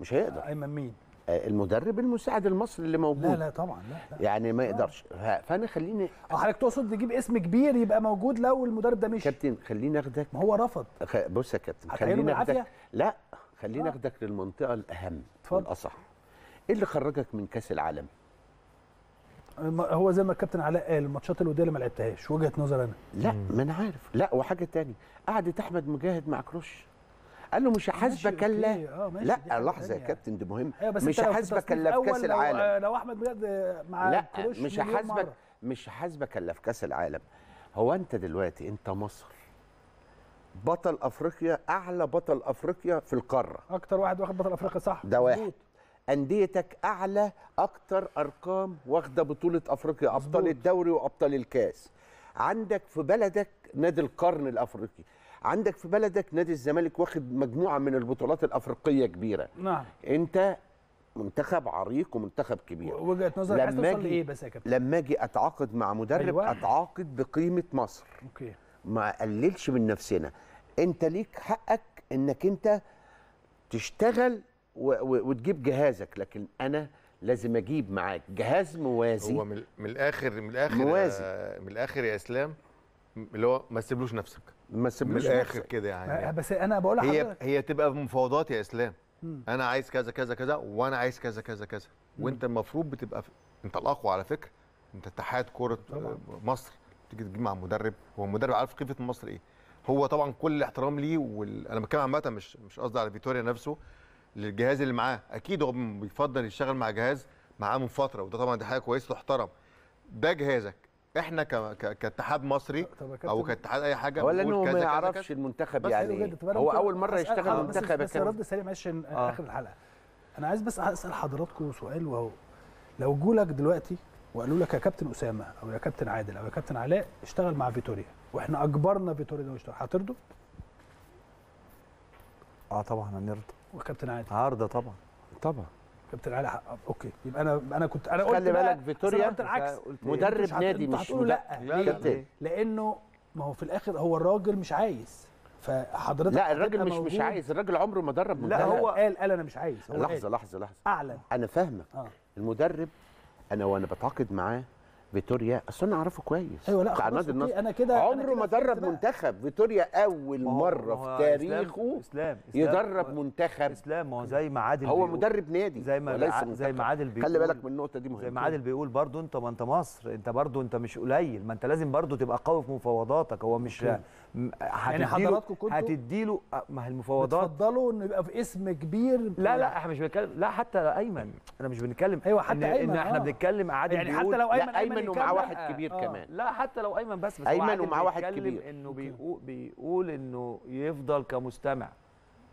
مش هيقدر. ايمن مين؟ المدرب المساعد المصري اللي موجود. لا طبعا لا. يعني ما يقدرش. فانا خليني حضرتك تقصد تجيب اسم كبير يبقى موجود لو المدرب ده مشي. كابتن خليني اخدك. ما هو رفض. بص يا كابتن خليني اخدك. لا خليني اخدك للمنطقة الأهم والأصح. ايه اللي خرجك من كاس العالم؟ هو زي ما الكابتن علاء قال الماتشات الوديه اللي ما لعبتهاش. وجهه نظر انا. لا ما انا عارف. لا وحاجه ثانيه، قعدت احمد مجاهد مع كروش قال له مش هحاسبك الا. لا لحظه يا كابتن دي مهم. مش هحاسبك الا في كاس العالم. لو احمد مجاهد مع لا كروش مش هحاسبك الا في كاس العالم. هو انت دلوقتي انت مصر بطل افريقيا، اعلى بطل افريقيا في القاره، اكتر واحد واخد بطل افريقيا صح ده واحد. أنديتك أعلى أكتر أرقام واخدة بطولة أفريقيا، أبطال الدوري وأبطال الكاس. عندك في بلدك نادي القرن الأفريقي، عندك في بلدك نادي الزمالك واخد مجموعة من البطولات الأفريقية كبيرة. نعم. أنت منتخب عريق ومنتخب كبير. وجهة نظرك عايز توصل لإيه بس يا كابتن؟ لما أجي أتعاقد مع مدرب أيوة. أتعاقد بقيمة مصر. أوكي. ما أقللش من نفسنا. أنت ليك حقك إنك أنت تشتغل وتجيب جهازك، لكن انا لازم اجيب معاك جهاز موازي. هو من الاخر موازي. من الاخر يا اسلام اللي هو ما تسيبلوش نفسك، ما تسيبلوش الاخر كده يعني. بس انا بقول لحضرتك هي تبقى في مفاوضات يا اسلام. انا عايز كذا كذا كذا وانا عايز كذا كذا كذا، وانت المفروض بتبقى انت الاقوى. على فكره انت اتحاد كوره مصر تيجي تجيب مع مدرب، هو مدرب عارف قيمه مصر ايه. هو طبعا كل الاحترام ليه انا بتكلم عامه، مش قصدي على فيتوريا نفسه، للجهاز اللي معاه. اكيد هو بيفضل يشتغل مع جهاز معاه من فتره، وده طبعا دي حاجه كويسه تحترم. ده جهازك. احنا كاتحاد مصري او كاتحاد اي حاجه ولا انه ما يعرفش المنتخب يعني. هو اول مره يشتغل منتخب. بس رد سريع معلش اخر الحلقه. انا عايز بس اسال حضراتكم سؤال، وهو لو جولك دلوقتي وقالوا لك يا كابتن اسامه او يا كابتن عادل او يا كابتن علاء اشتغل مع فيتوريا واحنا اجبرنا فيتوريا انه يشتغل، هترضوا؟ طبعا هنرضى. وكابتن عادل عارضه طبعا. كابتن عادل اوكي. يبقى انا كنت انا قلت خلي بالك فيتوريا مدرب نادي مش لا لانه ما هو في الاخر هو الراجل مش عايز. فحضرتك لا الراجل مش عايز. الراجل عمره ما درب مدرب. لا هو قال انا مش عايز. هو لحظه اعلن. انا فاهمك. المدرب انا وانا بتعاقد معاه فيتوريا اصل انا اعرفه كويس. ايوه لا خلاص انا كده عمره ما درب منتخب. فيتوريا اول مره في تاريخه يدرب منتخب اسلام. ما هو زي ما عادل هو مدرب نادي زي ما عادل بيقول. خلي بالك من النقطه دي مهمه. زي ما عادل بيقول برضو انت ما انت مصر، انت برضو انت مش قليل، ما انت لازم برضو تبقى قوي في مفاوضاتك. هو مش يعني حضراتكم كنتوا هتديله ما هي المفاوضات بتفضلوا انه يبقى في اسم كبير. لا لا احنا مش بنتكلم، لا حتى ايمن انا مش بنتكلم. ايوه حتى ايمن ان احنا بنتكلم عادل يعني حتى لو ايمن ومعاه واحد كبير كمان. لا حتى لو ايمن بس ايمن ومعاه واحد كبير انه بيقول انه يفضل كمستمع.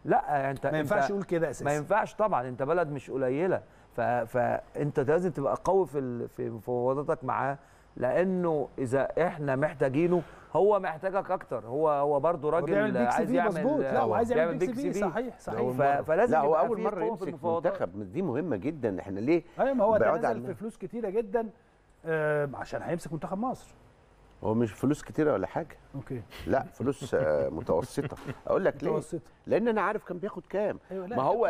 لا انت ما ينفعش تقول كده اساسا، ما ينفعش طبعا، انت بلد مش قليله فانت لازم تبقى قوي في مفاوضاتك معاه، لانه اذا احنا محتاجينه هو محتاجك اكتر. هو برضه راجل عايز يعمل، لا هو عايز يعمل بيكس بي. صحيح فلازم. لا هو اول مره يمسك منتخب دي مهمه جدا. احنا ليه ما هو ده نزل في فلوس كتيره جدا عشان هيمسك منتخب مصر. هو مش فلوس كتيره ولا حاجه، اوكي لا فلوس متوسطه. اقول لك ليه، لان انا عارف كان بياخد كام. ما هو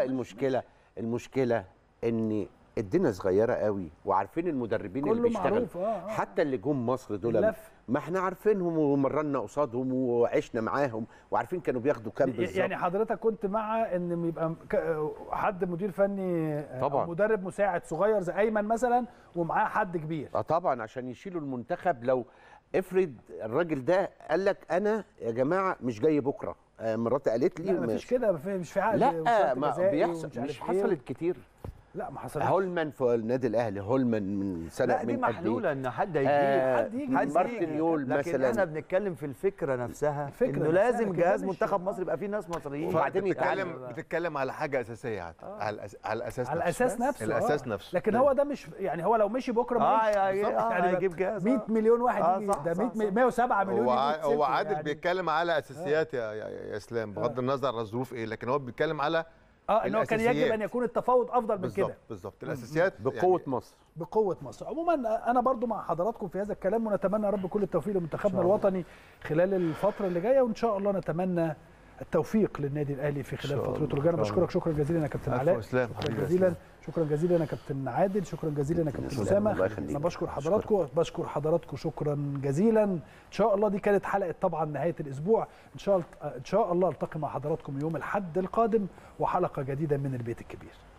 المشكله ان الدنيا صغيره قوي، وعارفين المدربين اللي بيشتغلوا حتى اللي جم مصر دول ما احنا عارفينهم ومرنا قصادهم وعشنا معاهم وعارفين كانوا بياخدوا كام بالظبط. يعني حضرتك كنت مع ان يبقى حد مدير فني طبعا، أو مدرب مساعد صغير زي ايمن مثلا ومعاه حد كبير طبعا عشان يشيلوا المنتخب. لو افرض الراجل ده قال لك انا يا جماعه مش جاي بكره، مراتي قالت لي لا مفيش كده، مش في عقد. لا ما بيحصل، مش حصلت كتير. لا ما حصلش. هولمان في النادي الاهلي، هولمان من سنه، لا دي محلوله ان حد هيجي مارتن يول مثلا. لكن احنا بنتكلم في الفكره نفسها، انه لازم جهاز منتخب مصر يبقى فيه ناس مصريين. وبعدين بتتكلم على حاجه اساسيه على الاساس نفسه، على الاساس نفسه لكن هو ده مش يعني هو لو مشي بكره يعني هيجيب جهاز 100 مليون واحد يجي، ده 107 مليون. هو عادل بيتكلم على اساسيات يا اسلام بغض النظر عن الظروف ايه، لكن هو بيتكلم على انه كان يجب ان يكون التفاوض افضل من كده. بالظبط الاساسيات بقوه يعني مصر. بقوه مصر عموما. انا برضو مع حضراتكم في هذا الكلام، ونتمنى يا رب كل التوفيق لمنتخبنا الوطني خلال الفتره اللي جايه، وان شاء الله نتمنى التوفيق للنادي الاهلي في خلال فترته اللي جايه. بشكرك شكرا جزيلا يا كابتن علاء، شكرا جزيلا يا كابتن عادل، شكرا جزيلا يا كابتن اسامه. انا بشكر حضراتكم، شكرا جزيلا. ان شاء الله دي كانت حلقه طبعا نهايه الاسبوع. ان شاء الله التقي مع حضراتكم يوم الاحد القادم وحلقه جديده من البيت الكبير.